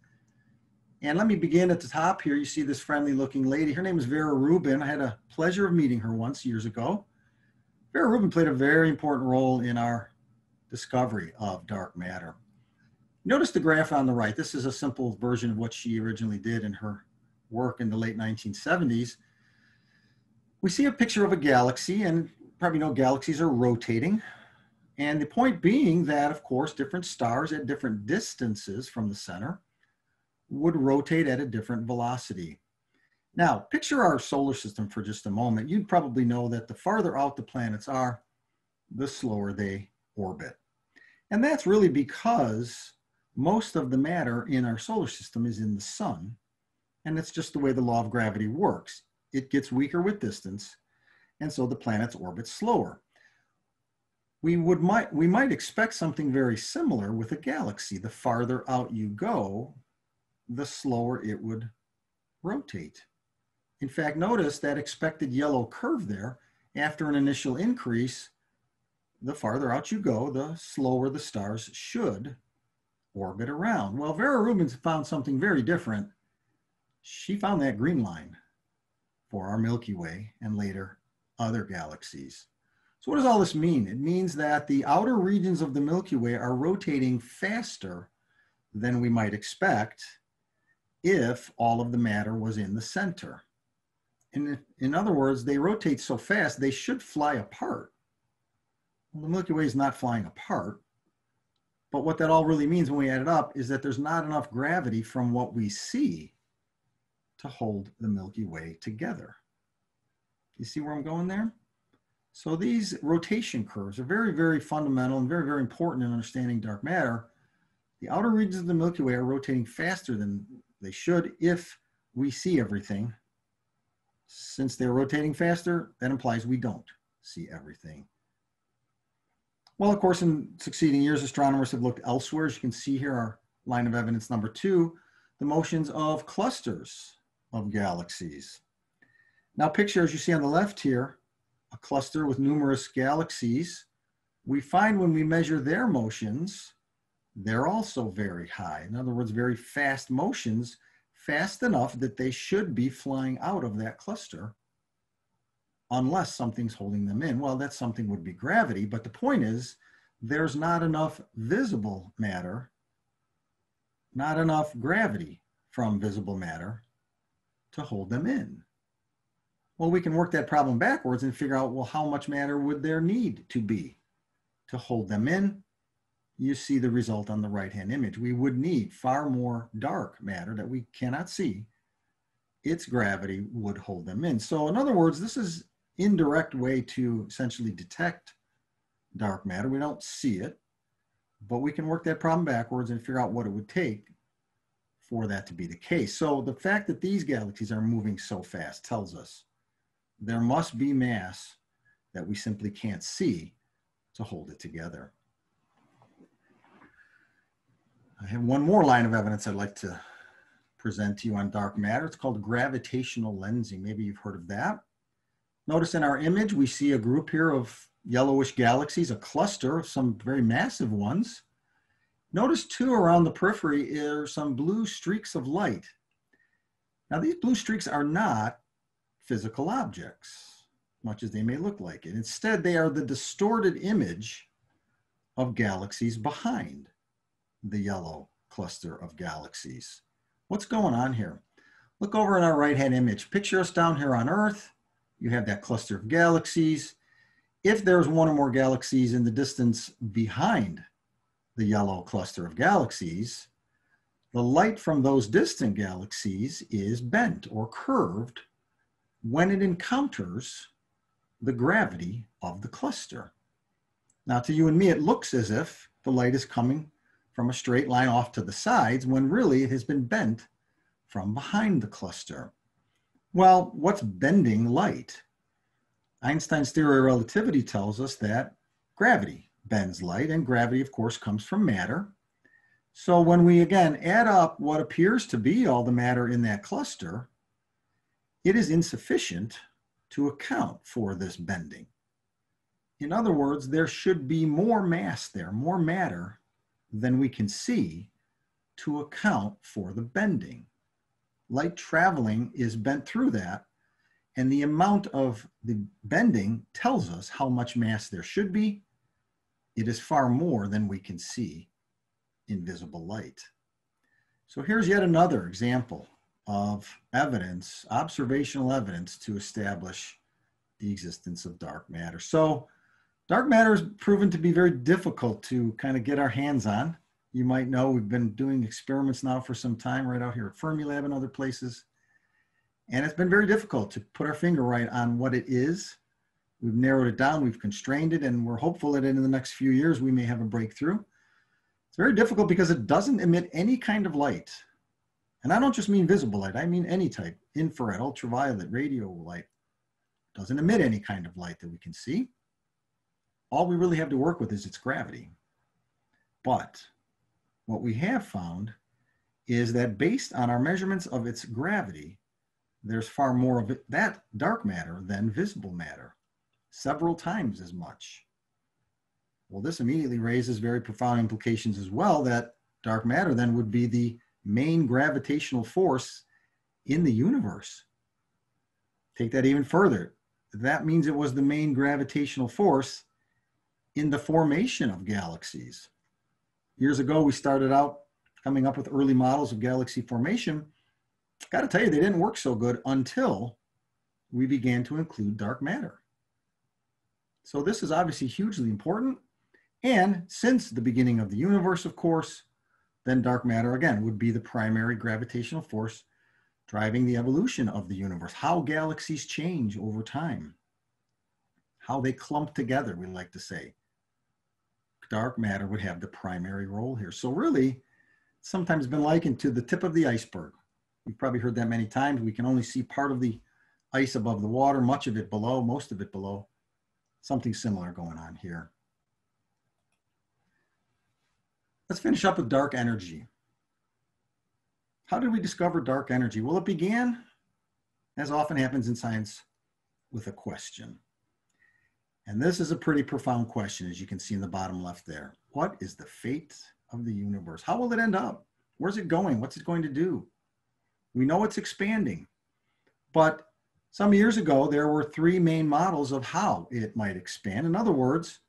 And let me begin at the top here. You see this friendly looking lady. Her name is Vera Rubin. I had a pleasure of meeting her once years ago. Vera Rubin played a very important role in our discovery of dark matter. Notice the graph on the right. This is a simple version of what she originally did in her work in the late nineteen seventies. We see a picture of a galaxy, and probably know galaxies are rotating. And the point being that, of course, different stars at different distances from the center would rotate at a different velocity. Now, picture our solar system for just a moment. You'd probably know that the farther out the planets are, the slower they orbit. And that's really because most of the matter in our solar system is in the sun. And it's just the way the law of gravity works. It gets weaker with distance, and so the planets orbit slower. We, would might, we might expect something very similar with a galaxy. The farther out you go, the slower it would rotate. In fact, notice that expected yellow curve there. After an initial increase, the farther out you go, the slower the stars should orbit around. Well, Vera Rubin found something very different. She found that green line for our Milky Way and later other galaxies. So what does all this mean? It means that the outer regions of the Milky Way are rotating faster than we might expect if all of the matter was in the center. In, in other words, they rotate so fast, they should fly apart. Well, the Milky Way is not flying apart, but what that all really means when we add it up is that there's not enough gravity from what we see to hold the Milky Way together. You see where I'm going there? So these rotation curves are very, very fundamental and very, very important in understanding dark matter. The outer regions of the Milky Way are rotating faster than they should if we see everything. Since they're rotating faster, that implies we don't see everything. Well, of course, in succeeding years, astronomers have looked elsewhere. As you can see here, our line of evidence number two, the motions of clusters of galaxies. Now picture, as you see on the left here, a cluster with numerous galaxies. We find when we measure their motions, they're also very high. In other words, very fast motions, fast enough that they should be flying out of that cluster unless something's holding them in. Well, that something would be gravity, but the point is there's not enough visible matter, not enough gravity from visible matter to hold them in. Well, we can work that problem backwards and figure out, well, how much matter would there need to be to hold them in? You see the result on the right-hand image. We would need far more dark matter that we cannot see. Its gravity would hold them in. So in other words, this is an indirect way to essentially detect dark matter. We don't see it, but we can work that problem backwards and figure out what it would take for that to be the case. So the fact that these galaxies are moving so fast tells us there must be mass that we simply can't see to hold it together. I have one more line of evidence I'd like to present to you on dark matter. It's called gravitational lensing. Maybe you've heard of that. Notice in our image, we see a group here of yellowish galaxies, a cluster of some very massive ones. Notice too, around the periphery are some blue streaks of light. Now these blue streaks are not physical objects, much as they may look like it. Instead, they are the distorted image of galaxies behind the yellow cluster of galaxies. What's going on here? Look over in our right-hand image. Picture us down here on Earth. You have that cluster of galaxies. If there's one or more galaxies in the distance behind the yellow cluster of galaxies, the light from those distant galaxies is bent or curved when it encounters the gravity of the cluster. Now, to you and me, it looks as if the light is coming from a straight line off to the sides when really it has been bent from behind the cluster. Well, what's bending light? Einstein's theory of relativity tells us that gravity bends light, and gravity, of course, comes from matter. So when we, again, add up what appears to be all the matter in that cluster, it is insufficient to account for this bending. In other words, there should be more mass there, more matter than we can see to account for the bending. Light traveling is bent through that, and the amount of the bending tells us how much mass there should be. It is far more than we can see in visible light. So here's yet another example of evidence, observational evidence, to establish the existence of dark matter. So dark matter has proven to be very difficult to kind of get our hands on. You might know we've been doing experiments now for some time right out here at Fermilab and other places. And it's been very difficult to put our finger right on what it is. We've narrowed it down, we've constrained it, and we're hopeful that in the next few years we may have a breakthrough. It's very difficult because it doesn't emit any kind of light. And I don't just mean visible light, I mean any type, infrared, ultraviolet, radio light. It doesn't emit any kind of light that we can see. All we really have to work with is its gravity. But what we have found is that based on our measurements of its gravity, there's far more of it, that dark matter than visible matter, several times as much. Well, this immediately raises very profound implications as well, that dark matter then would be the main gravitational force in the universe. Take that even further. That means it was the main gravitational force in the formation of galaxies. Years ago, we started out coming up with early models of galaxy formation, got to tell you, they didn't work so good until we began to include dark matter. So this is obviously hugely important. And since the beginning of the universe, of course, then dark matter, again, would be the primary gravitational force driving the evolution of the universe, how galaxies change over time, how they clump together, we like to say. Dark matter would have the primary role here. So really, it's sometimes been likened to the tip of the iceberg. You've probably heard that many times. We can only see part of the ice above the water, much of it below, most of it below. Something similar going on here. Let's finish up with dark energy. How did we discover dark energy? Well, it began, as often happens in science, with a question. And this is a pretty profound question, as you can see in the bottom left there. What is the fate of the universe? How will it end up? Where's it going? What's it going to do? We know it's expanding, but some years ago, there were three main models of how it might expand. In other words,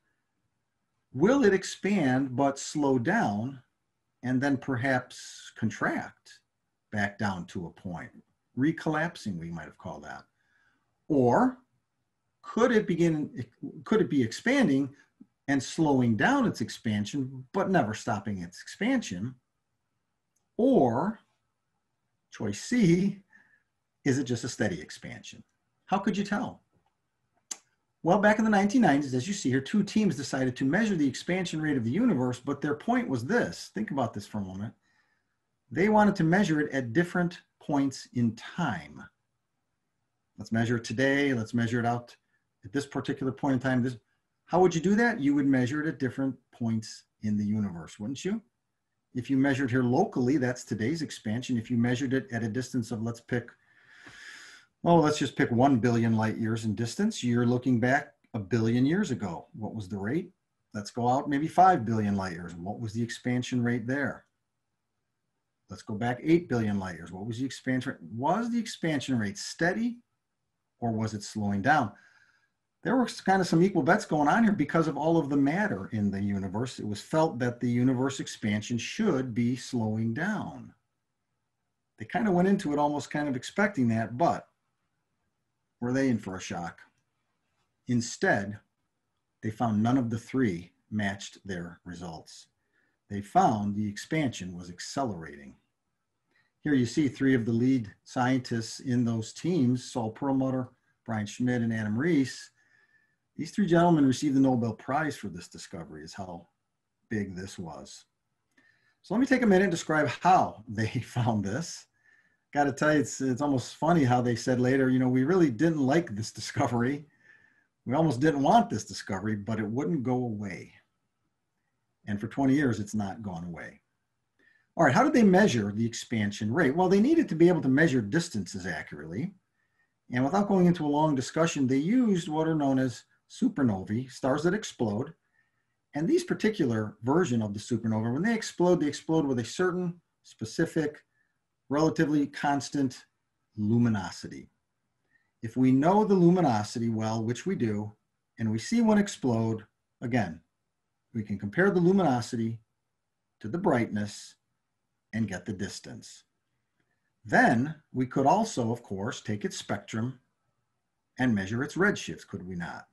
will it expand but slow down and then perhaps contract back down to a point? Recollapsing, we might have called that. Or could it begin, could it be expanding and slowing down its expansion, but never stopping its expansion? Or, choice C, is it just a steady expansion? How could you tell? Well, back in the nineteen nineties, as you see here, two teams decided to measure the expansion rate of the universe, but their point was this. Think about this for a moment. They wanted to measure it at different points in time. Let's measure it today. Let's measure it out at this particular point in time. This, how would you do that? You would measure it at different points in the universe, wouldn't you? If you measured here locally, that's today's expansion. If you measured it at a distance of, let's pick, well, let's just pick one billion light years in distance. You're looking back a billion years ago. What was the rate? Let's go out maybe five billion light years. What was the expansion rate there? Let's go back eight billion light years. What was the expansion rate? Was the expansion rate steady? Or was it slowing down? There were kind of some equal bets going on here because of all of the matter in the universe. It was felt that the universe expansion should be slowing down. They kind of went into it almost kind of expecting that, but were they in for a shock? Instead, they found none of the three matched their results. They found the expansion was accelerating. Here you see three of the lead scientists in those teams, Saul Perlmutter, Brian Schmidt, and Adam Riess. These three gentlemen received the Nobel Prize for this discovery, is how big this was. So let me take a minute and describe how they found this. Got to tell you, it's, it's almost funny how they said later, you know, we really didn't like this discovery. We almost didn't want this discovery, but it wouldn't go away. And for twenty years, it's not gone away. All right, how did they measure the expansion rate? Well, they needed to be able to measure distances accurately. And without going into a long discussion, they used what are known as supernovae, stars that explode. And these particular version of the supernova, when they explode, they explode with a certain specific, relatively constant luminosity. If we know the luminosity well, which we do, and we see one explode, again, we can compare the luminosity to the brightness and get the distance. Then we could also, of course, take its spectrum and measure its redshifts, could we not?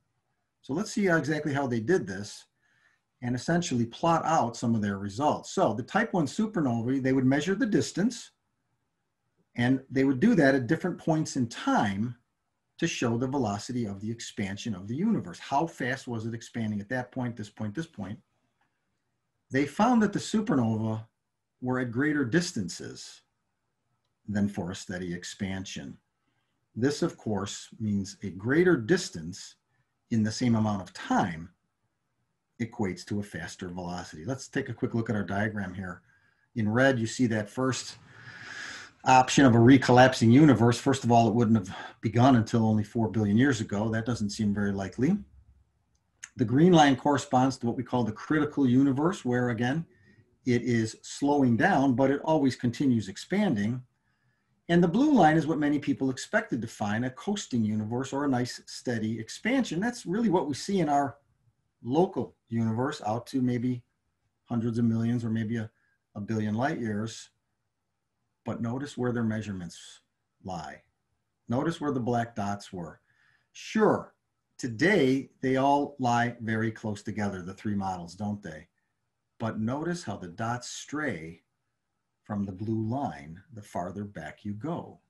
So let's see exactly how they did this and essentially plot out some of their results. So the type one supernovae, they would measure the distance, and they would do that at different points in time to show the velocity of the expansion of the universe. How fast was it expanding at that point, this point, this point? They found that the supernova were at greater distances than for a steady expansion. This, of course, means a greater distance in the same amount of time equates to a faster velocity. Let's take a quick look at our diagram here. In red, you see that first option of a recollapsing universe. First of all, it wouldn't have begun until only four billion years ago. That doesn't seem very likely. The green line corresponds to what we call the critical universe, where again, it is slowing down, but it always continues expanding. And the blue line is what many people expected to find, a coasting universe or a nice steady expansion. That's really what we see in our local universe out to maybe hundreds of millions or maybe a, a billion light years. but notice where their measurements lie. Notice where the black dots were. Sure, today they all lie very close together, the three models, don't they? But notice how the dots stray from the blue line the farther back you go.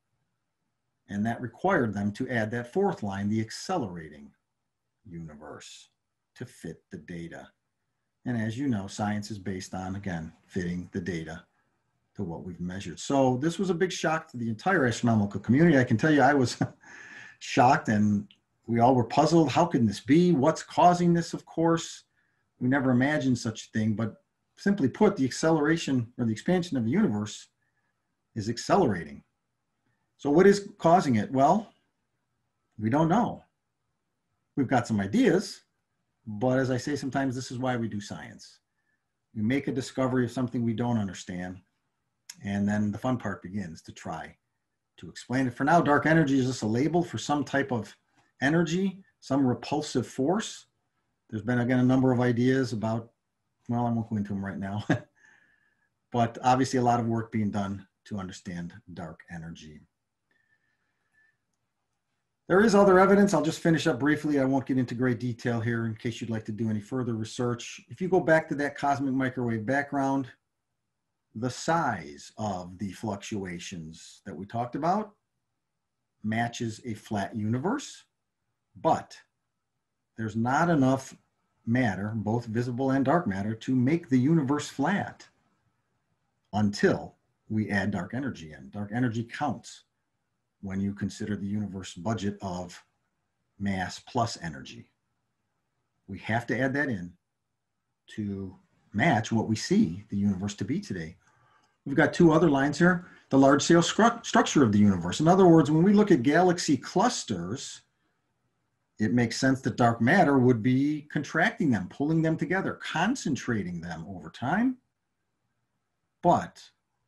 And that required them to add that fourth line, the accelerating universe, to fit the data. And as you know, science is based on, again, fitting the data to what we've measured. So this was a big shock to the entire astronomical community. I can tell you I was shocked, and we all were puzzled. How can this be? What's causing this, of course? We never imagined such a thing, but simply put, the acceleration or the expansion of the universe is accelerating. So what is causing it? Well, we don't know. We've got some ideas, but as I say sometimes, this is why we do science. We make a discovery of something we don't understand, and then the fun part begins to try to explain it. For now, dark energy is just a label for some type of energy, some repulsive force. There's been, again, a number of ideas about, well, I won't go into them right now, but obviously a lot of work being done to understand dark energy. There is other evidence. I'll just finish up briefly. I won't get into great detail here in case you'd like to do any further research. If you go back to that cosmic microwave background, the size of the fluctuations that we talked about matches a flat universe, but there's not enough matter, both visible and dark matter, to make the universe flat until we add dark energy in. Dark energy counts when you consider the universe budget of mass plus energy. We have to add that in to match what we see the universe to be today. We've got two other lines here, the large-scale stru- structure of the universe. In other words, when we look at galaxy clusters, it makes sense that dark matter would be contracting them, pulling them together, concentrating them over time. But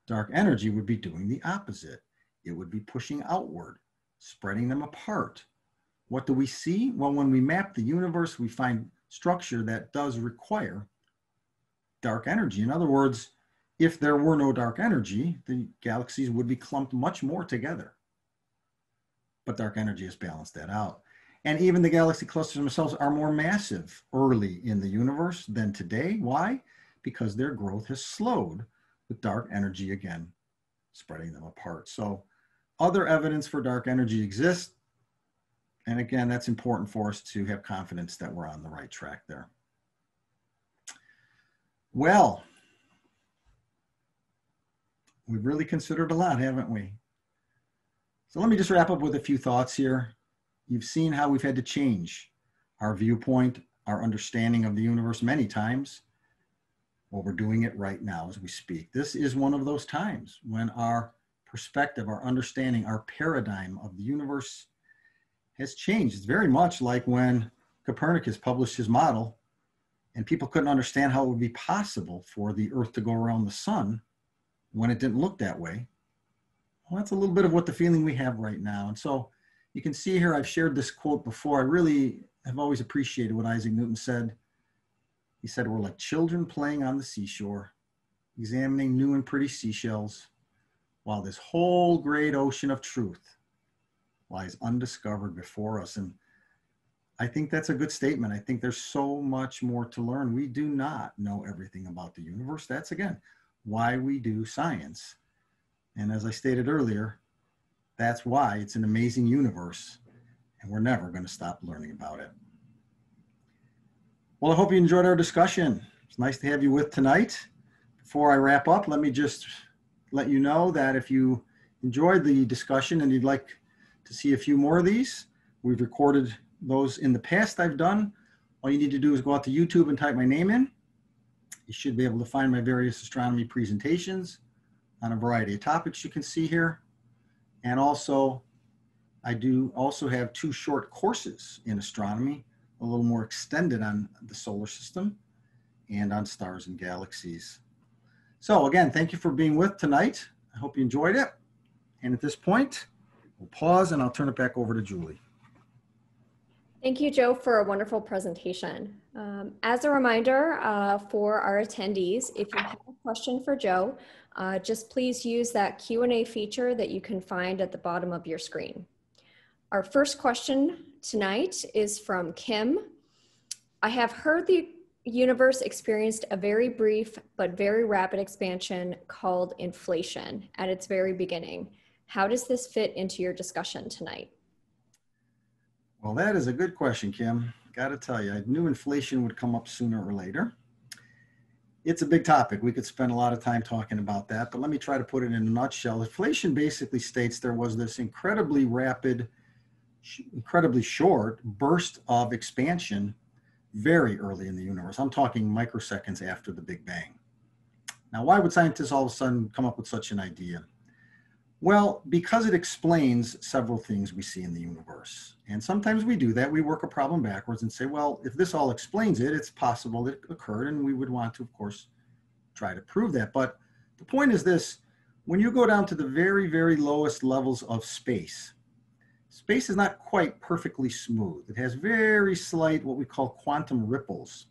dark energy would be doing the opposite. It would be pushing outward, spreading them apart. What do we see? Well, when we map the universe, we find structure that does require dark energy. In other words, if there were no dark energy, the galaxies would be clumped much more together. But dark energy has balanced that out. And even the galaxy clusters themselves are more massive early in the universe than today. Why? Because their growth has slowed with dark energy again spreading them apart. So other evidence for dark energy exists. And again, that's important for us to have confidence that we're on the right track there. Well, we've really considered a lot, haven't we? So let me just wrap up with a few thoughts here. You've seen how we've had to change our viewpoint, our understanding of the universe many times. Well, we're doing it right now as we speak. This is one of those times when our perspective, our understanding, our paradigm of the universe has changed. It's very much like when Copernicus published his model and people couldn't understand how it would be possible for the Earth to go around the sun when it didn't look that way. Well, that's a little bit of what the feeling we have right now. And so you can see here, I've shared this quote before. I really have always appreciated what Isaac Newton said. He said, we're like children playing on the seashore, examining new and pretty seashells, while this whole great ocean of truth lies undiscovered before us. And I think that's a good statement. I think there's so much more to learn. We do not know everything about the universe. That's, again, why we do science. And as I stated earlier, that's why it's an amazing universe, and we're never going to stop learning about it. Well, I hope you enjoyed our discussion. It's nice to have you with tonight. Before I wrap up, let me just let you know that if you enjoyed the discussion and you'd like to see a few more of these, we've recorded those in the past I've done. All you need to do is go out to YouTube and type my name in. You should be able to find my various astronomy presentations on a variety of topics you can see here. And also, I do also have two short courses in astronomy, a little more extended on the solar system and on stars and galaxies. So again, thank you for being with tonight. I hope you enjoyed it. And at this point, we'll pause and I'll turn it back over to Julie. Thank you, Joe, for a wonderful presentation. Um, as a reminder uh, for our attendees, if you have question for Joe, uh, just please use that Q and A feature that you can find at the bottom of your screen. Our first question tonight is from Kim. I have heard the universe experienced a very brief but very rapid expansion called inflation at its very beginning. How does this fit into your discussion tonight? Well, that is a good question, Kim. Got to tell you, I knew inflation would come up sooner or later. It's a big topic. We could spend a lot of time talking about that, but let me try to put it in a nutshell. Inflation basically states there was this incredibly rapid, incredibly short burst of expansion very early in the universe. I'm talking microseconds after the Big Bang. Now, why would scientists all of a sudden come up with such an idea? Well, because it explains several things we see in the universe. And sometimes we do that. We work a problem backwards and say, well, if this all explains it, it's possible that it occurred, and we would want to, of course, try to prove that. But the point is this: when you go down to the very, very lowest levels of space, space is not quite perfectly smooth. It has very slight, what we call quantum ripples.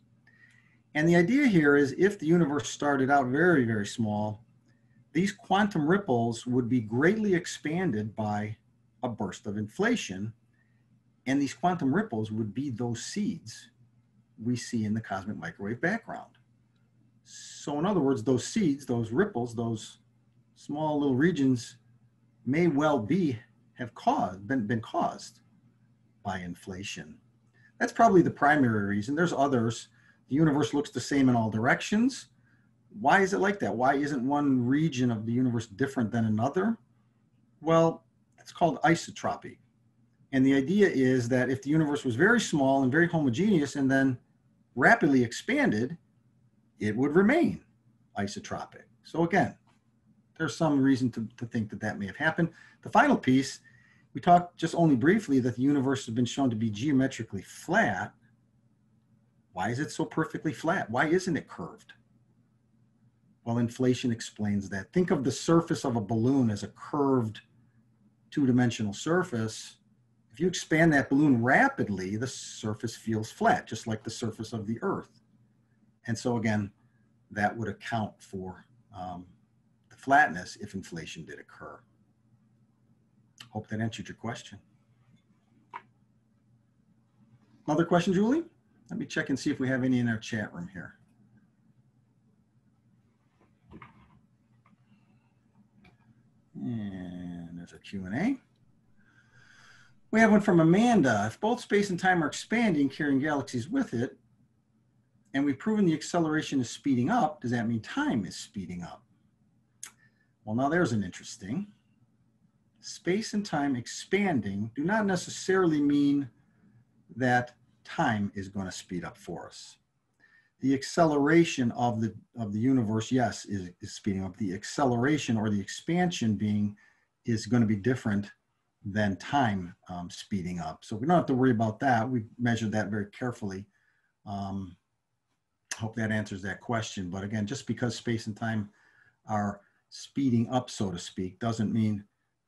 And the idea here is if the universe started out very, very small, these quantum ripples would be greatly expanded by a burst of inflation. And these quantum ripples would be those seeds we see in the cosmic microwave background. So in other words, those seeds, those ripples, those small little regions may well be have caused, been, been caused by inflation. That's probably the primary reason. There's others. The universe looks the same in all directions. Why is it like that? Why isn't one region of the universe different than another? Well, it's called isotropy. And the idea is that if the universe was very small and very homogeneous and then rapidly expanded, it would remain isotropic. So again, there's some reason to, to think that that may have happened. The final piece, we talked just only briefly that the universe has been shown to be geometrically flat. Why is it so perfectly flat? Why isn't it curved? Well, inflation explains that. Think of the surface of a balloon as a curved two-dimensional surface. If you expand that balloon rapidly, the surface feels flat, just like the surface of the Earth. And so again, that would account for um, the flatness if inflation did occur. Hope that answered your question. Another question, Julie? Let me check and see if we have any in our chat room here. And there's our Q and A. We have one from Amanda. If both space and time are expanding, carrying galaxies with it, and we've proven the acceleration is speeding up, does that mean time is speeding up? Well, now there's an interesting. Space and time expanding do not necessarily mean that time is going to speed up for us. The acceleration of the, of the universe, yes, is, is speeding up. The acceleration or the expansion being is going to be different than time um, speeding up. So we don't have to worry about that. We've measured that very carefully. Um, hope that answers that question. But again, just because space and time are speeding up, so to speak, doesn't mean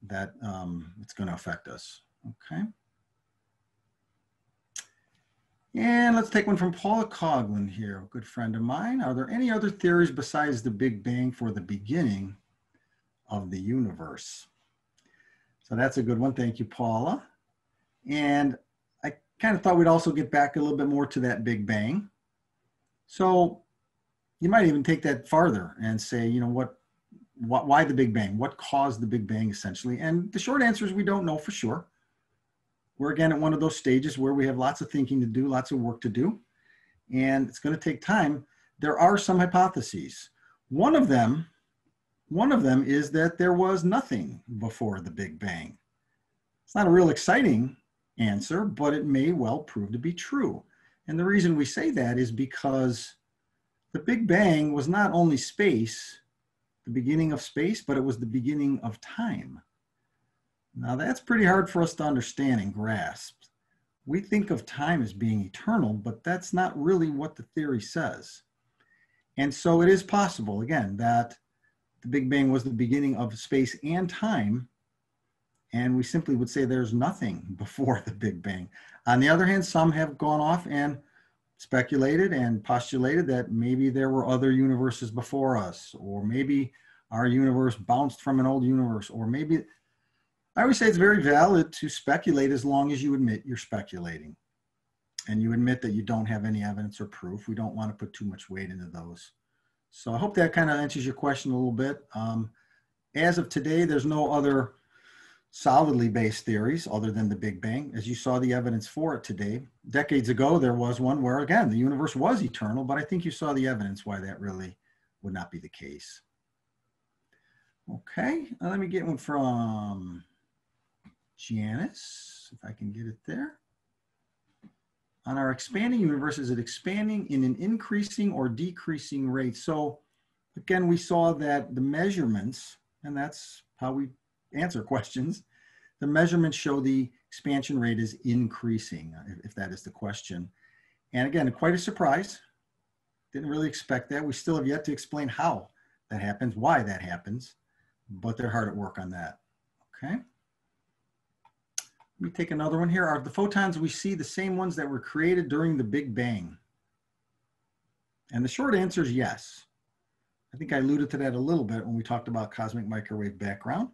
that um, it's going to affect us. Okay. And let's take one from Paula Coughlin here, a good friend of mine. Are there any other theories besides the Big Bang for the beginning of the universe? So that's a good one. Thank you, Paula. And I kind of thought we'd also get back a little bit more to that Big Bang. So you might even take that farther and say, you know, what, why the Big Bang? What caused the Big Bang, essentially? And the short answer is we don't know for sure. We're again at one of those stages where we have lots of thinking to do, lots of work to do, and it's going to take time. There are some hypotheses. One of them, one of them is that there was nothing before the Big Bang. It's not a real exciting answer, but it may well prove to be true. And the reason we say that is because the Big Bang was not only space, the beginning of space, but it was the beginning of time. Now that's pretty hard for us to understand and grasp. We think of time as being eternal, but that's not really what the theory says. And so it is possible, again, that the Big Bang was the beginning of space and time, and we simply would say there's nothing before the Big Bang. On the other hand, some have gone off and speculated and postulated that maybe there were other universes before us, or maybe our universe bounced from an old universe, or maybe, I would say it's very valid to speculate as long as you admit you're speculating and you admit that you don't have any evidence or proof. We don't want to put too much weight into those. So I hope that kind of answers your question a little bit. Um, as of today, there's no other solidly based theories other than the Big Bang. As you saw the evidence for it today, decades ago, there was one where, again, the universe was eternal, but I think you saw the evidence why that really would not be the case. Okay, let me get one from Janice, if I can get it there. On our expanding universe, is it expanding in an increasing or decreasing rate? So again, we saw that the measurements, and that's how we answer questions, the measurements show the expansion rate is increasing, if that is the question. And again, quite a surprise. Didn't really expect that. We still have yet to explain how that happens, why that happens, but they're hard at work on that. Okay. Let me take another one here. Are the photons we see the same ones that were created during the Big Bang? And the short answer is yes. I think I alluded to that a little bit when we talked about cosmic microwave background.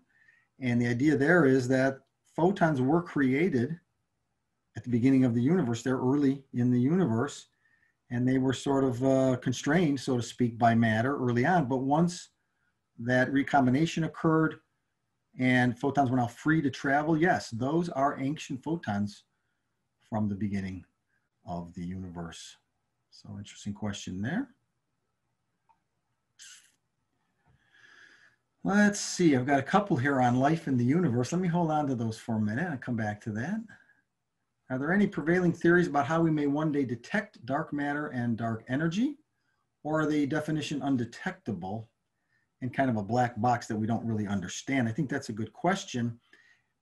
And the idea there is that photons were created at the beginning of the universe. They're early in the universe, and they were sort of uh, constrained, so to speak, by matter early on. But once that recombination occurred and photons were now free to travel, yes, those are ancient photons from the beginning of the universe. So interesting question there. Let's see, I've got a couple here on life in the universe. Let me hold on to those for a minute and come back to that. Are there any prevailing theories about how we may one day detect dark matter and dark energy? Or are they definition undetectable and kind of a black box that we don't really understand? I think that's a good question.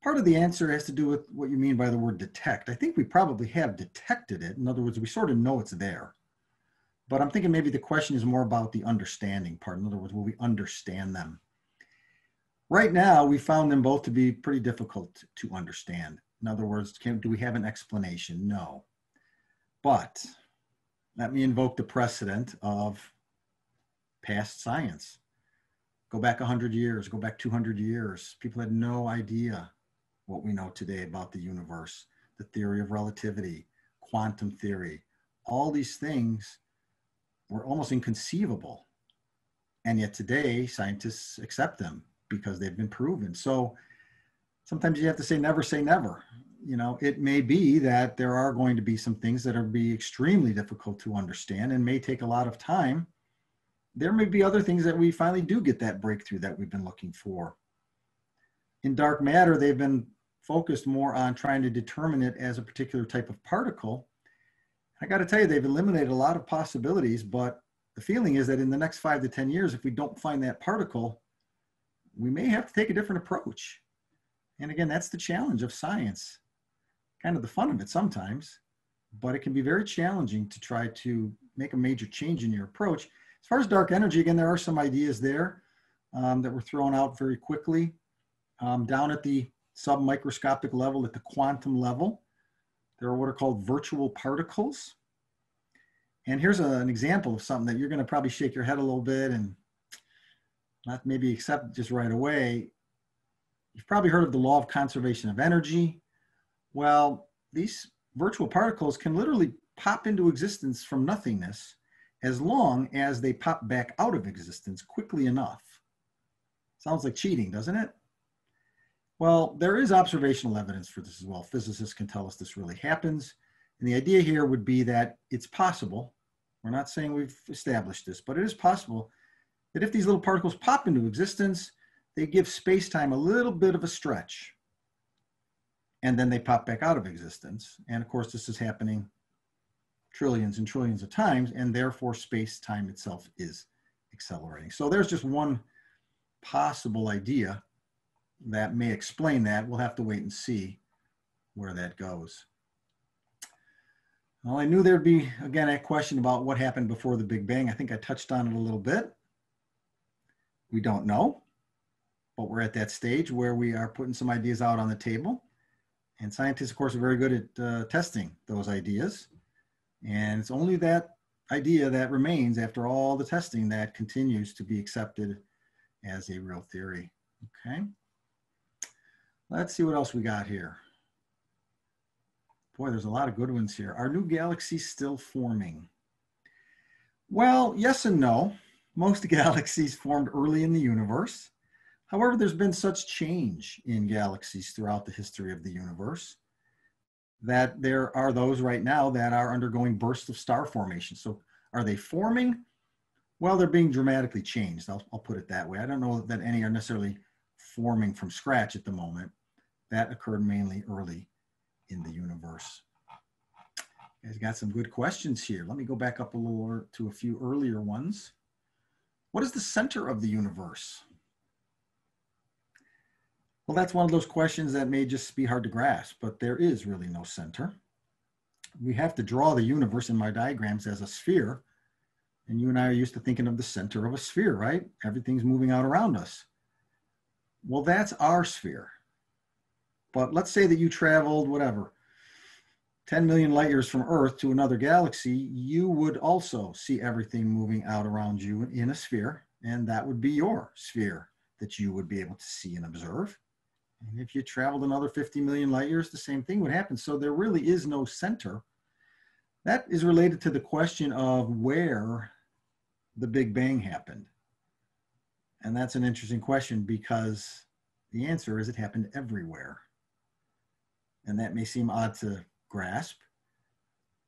Part of the answer has to do with what you mean by the word detect. I think we probably have detected it. In other words, we sort of know it's there. But I'm thinking maybe the question is more about the understanding part. In other words, will we understand them? Right now, we found them both to be pretty difficult to understand. In other words, can, do we have an explanation? No. But let me invoke the precedent of past science. Go back one hundred years, go back two hundred years. People had no idea what we know today about the universe, the theory of relativity, quantum theory. All these things were almost inconceivable. And yet today, scientists accept them, because they've been proven. So sometimes you have to say never say never. You know, it may be that there are going to be some things that are be extremely difficult to understand and may take a lot of time. There may be other things that we finally do get that breakthrough that we've been looking for. In dark matter, they've been focused more on trying to determine it as a particular type of particle. I got to tell you, they've eliminated a lot of possibilities, but the feeling is that in the next five to ten years, if we don't find that particle, we may have to take a different approach. And again, that's the challenge of science. Kind of the fun of it sometimes, but it can be very challenging to try to make a major change in your approach. As far as dark energy, again, there are some ideas there um, that were thrown out very quickly. Um, down at the sub-microscopic level, at the quantum level, there are what are called virtual particles. And here's a, an example of something that you're gonna probably shake your head a little bit and not maybe accept just right away. You've probably heard of the law of conservation of energy. Well, these virtual particles can literally pop into existence from nothingness as long as they pop back out of existence quickly enough. Sounds like cheating, doesn't it? Well, there is observational evidence for this as well. Physicists can tell us this really happens. And the idea here would be that it's possible. We're not saying we've established this, but it is possible that if these little particles pop into existence, they give space-time a little bit of a stretch, and then they pop back out of existence. And of course, this is happening trillions and trillions of times, and therefore space-time itself is accelerating. So there's just one possible idea that may explain that. We'll have to wait and see where that goes. Well, I knew there'd be, again, a question about what happened before the Big Bang. I think I touched on it a little bit. We don't know, but we're at that stage where we are putting some ideas out on the table. And scientists, of course, are very good at uh, testing those ideas. And it's only that idea that remains after all the testing that continues to be accepted as a real theory. Okay. Let's see what else we got here. Boy, there's a lot of good ones here. Are new galaxies still forming? Well, yes and no. Most galaxies formed early in the universe. However, there's been such change in galaxies throughout the history of the universe that there are those right now that are undergoing bursts of star formation. So are they forming? Well, they're being dramatically changed. I'll, I'll put it that way. I don't know that any are necessarily forming from scratch at the moment. That occurred mainly early in the universe. You guys got some good questions here. Let me go back up a little to a few earlier ones. What is the center of the universe? Well, that's one of those questions that may just be hard to grasp, but there is really no center. We have to draw the universe in my diagrams as a sphere, and you and I are used to thinking of the center of a sphere, right? Everything's moving out around us. Well, that's our sphere. But let's say that you traveled, whatever, ten million light years from Earth to another galaxy, you would also see everything moving out around you in a sphere, and that would be your sphere that you would be able to see and observe. And if you traveled another fifty million light years, the same thing would happen. So there really is no center. That is related to the question of where the Big Bang happened. And that's an interesting question because the answer is it happened everywhere. And that may seem odd to grasp,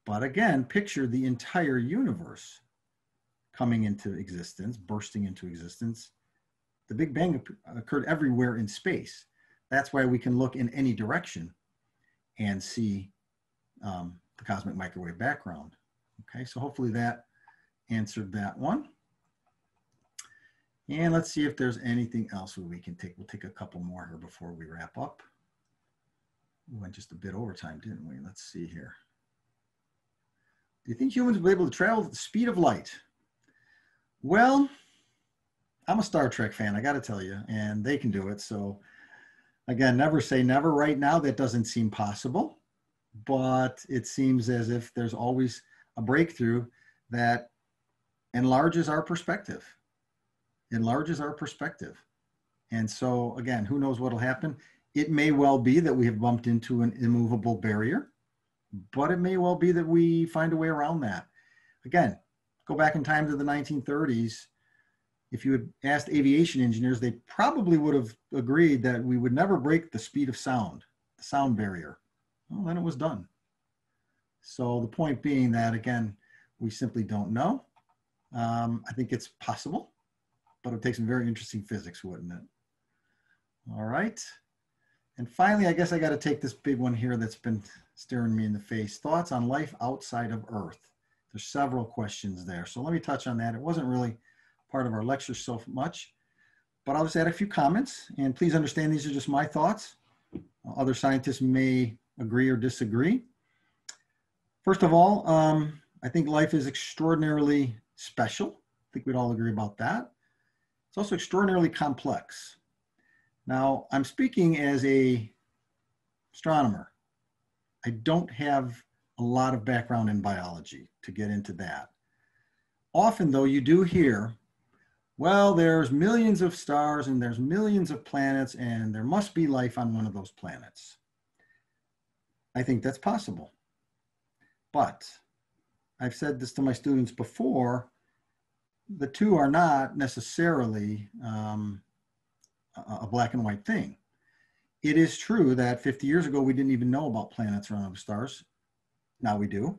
but again, picture the entire universe coming into existence, bursting into existence. The Big Bang occurred everywhere in space. That's why we can look in any direction and see um, the cosmic microwave background. Okay, so hopefully that answered that one. And let's see if there's anything else we can take. We'll take a couple more here before we wrap up. We went just a bit over time, didn't we? Let's see here. Do you think humans will be able to travel at the speed of light? Well, I'm a Star Trek fan, I gotta tell you, and they can do it, so again, never say never. Right now, that doesn't seem possible, but it seems as if there's always a breakthrough that enlarges our perspective, enlarges our perspective. And so again, who knows what'll happen? It may well be that we have bumped into an immovable barrier, but it may well be that we find a way around that. Again, go back in time to the nineteen thirties. If you had asked aviation engineers, they probably would have agreed that we would never break the speed of sound, the sound barrier. Well, then it was done. So the point being that, again, we simply don't know. Um, I think it's possible, but it would take some very interesting physics, wouldn't it? All right. And finally, I guess I got to take this big one here that's been staring me in the face. Thoughts on life outside of Earth. There's several questions there. So let me touch on that. It wasn't really part of our lecture so much, but I'll just add a few comments, and please understand these are just my thoughts. Other scientists may agree or disagree. First of all, um, I think life is extraordinarily special. I think we'd all agree about that. It's also extraordinarily complex. Now, I'm speaking as an astronomer. I don't have a lot of background in biology to get into that. Often though, you do hear, well, there's millions of stars and there's millions of planets and there must be life on one of those planets. I think that's possible. But I've said this to my students before, the two are not necessarily um, a black and white thing. It is true that fifty years ago, we didn't even know about planets around other stars. Now we do.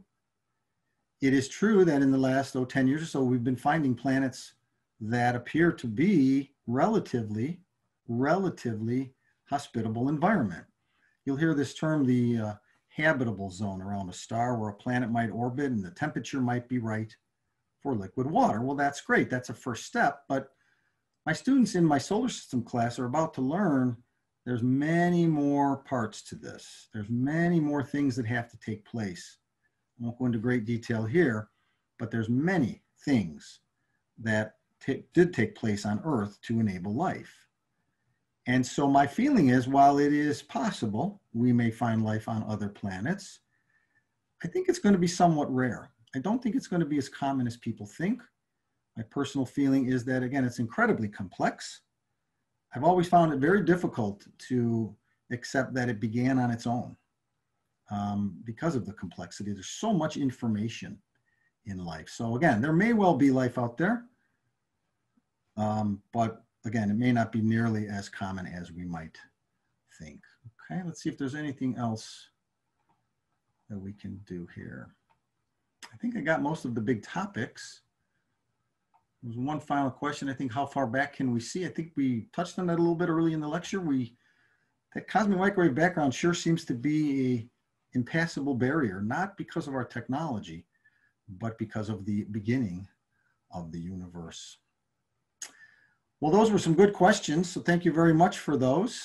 It is true that in the last oh, ten years or so, we've been finding planets that appear to be relatively, relatively hospitable environment. You'll hear this term, the uh, habitable zone around a star where a planet might orbit and the temperature might be right for liquid water. Well, that's great. That's a first step. But my students in my solar system class are about to learn there's many more parts to this. There's many more things that have to take place. I won't go into great detail here, but there's many things that did take place on Earth to enable life. And so my feeling is, while it is possible we may find life on other planets, I think it's going to be somewhat rare. I don't think it's going to be as common as people think. My personal feeling is that, again, it's incredibly complex. I've always found it very difficult to accept that it began on its own um, because of the complexity. There's so much information in life. So again, there may well be life out there, um, but again, it may not be nearly as common as we might think. Okay, let's see if there's anything else that we can do here. I think I got most of the big topics. There's one final question. I think, how far back can we see? I think we touched on that a little bit early in the lecture. We, that cosmic microwave background sure seems to be an impassable barrier, not because of our technology, but because of the beginning of the universe. Well, those were some good questions, so thank you very much for those.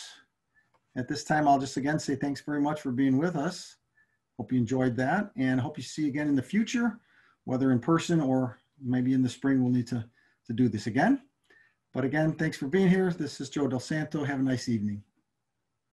At this time, I'll just again say thanks very much for being with us. Hope you enjoyed that, and hope you see you again in the future, whether in person or maybe in the spring. We'll need to, to do this again. But again, thanks for being here. This is Joe DalSanto. Have a nice evening.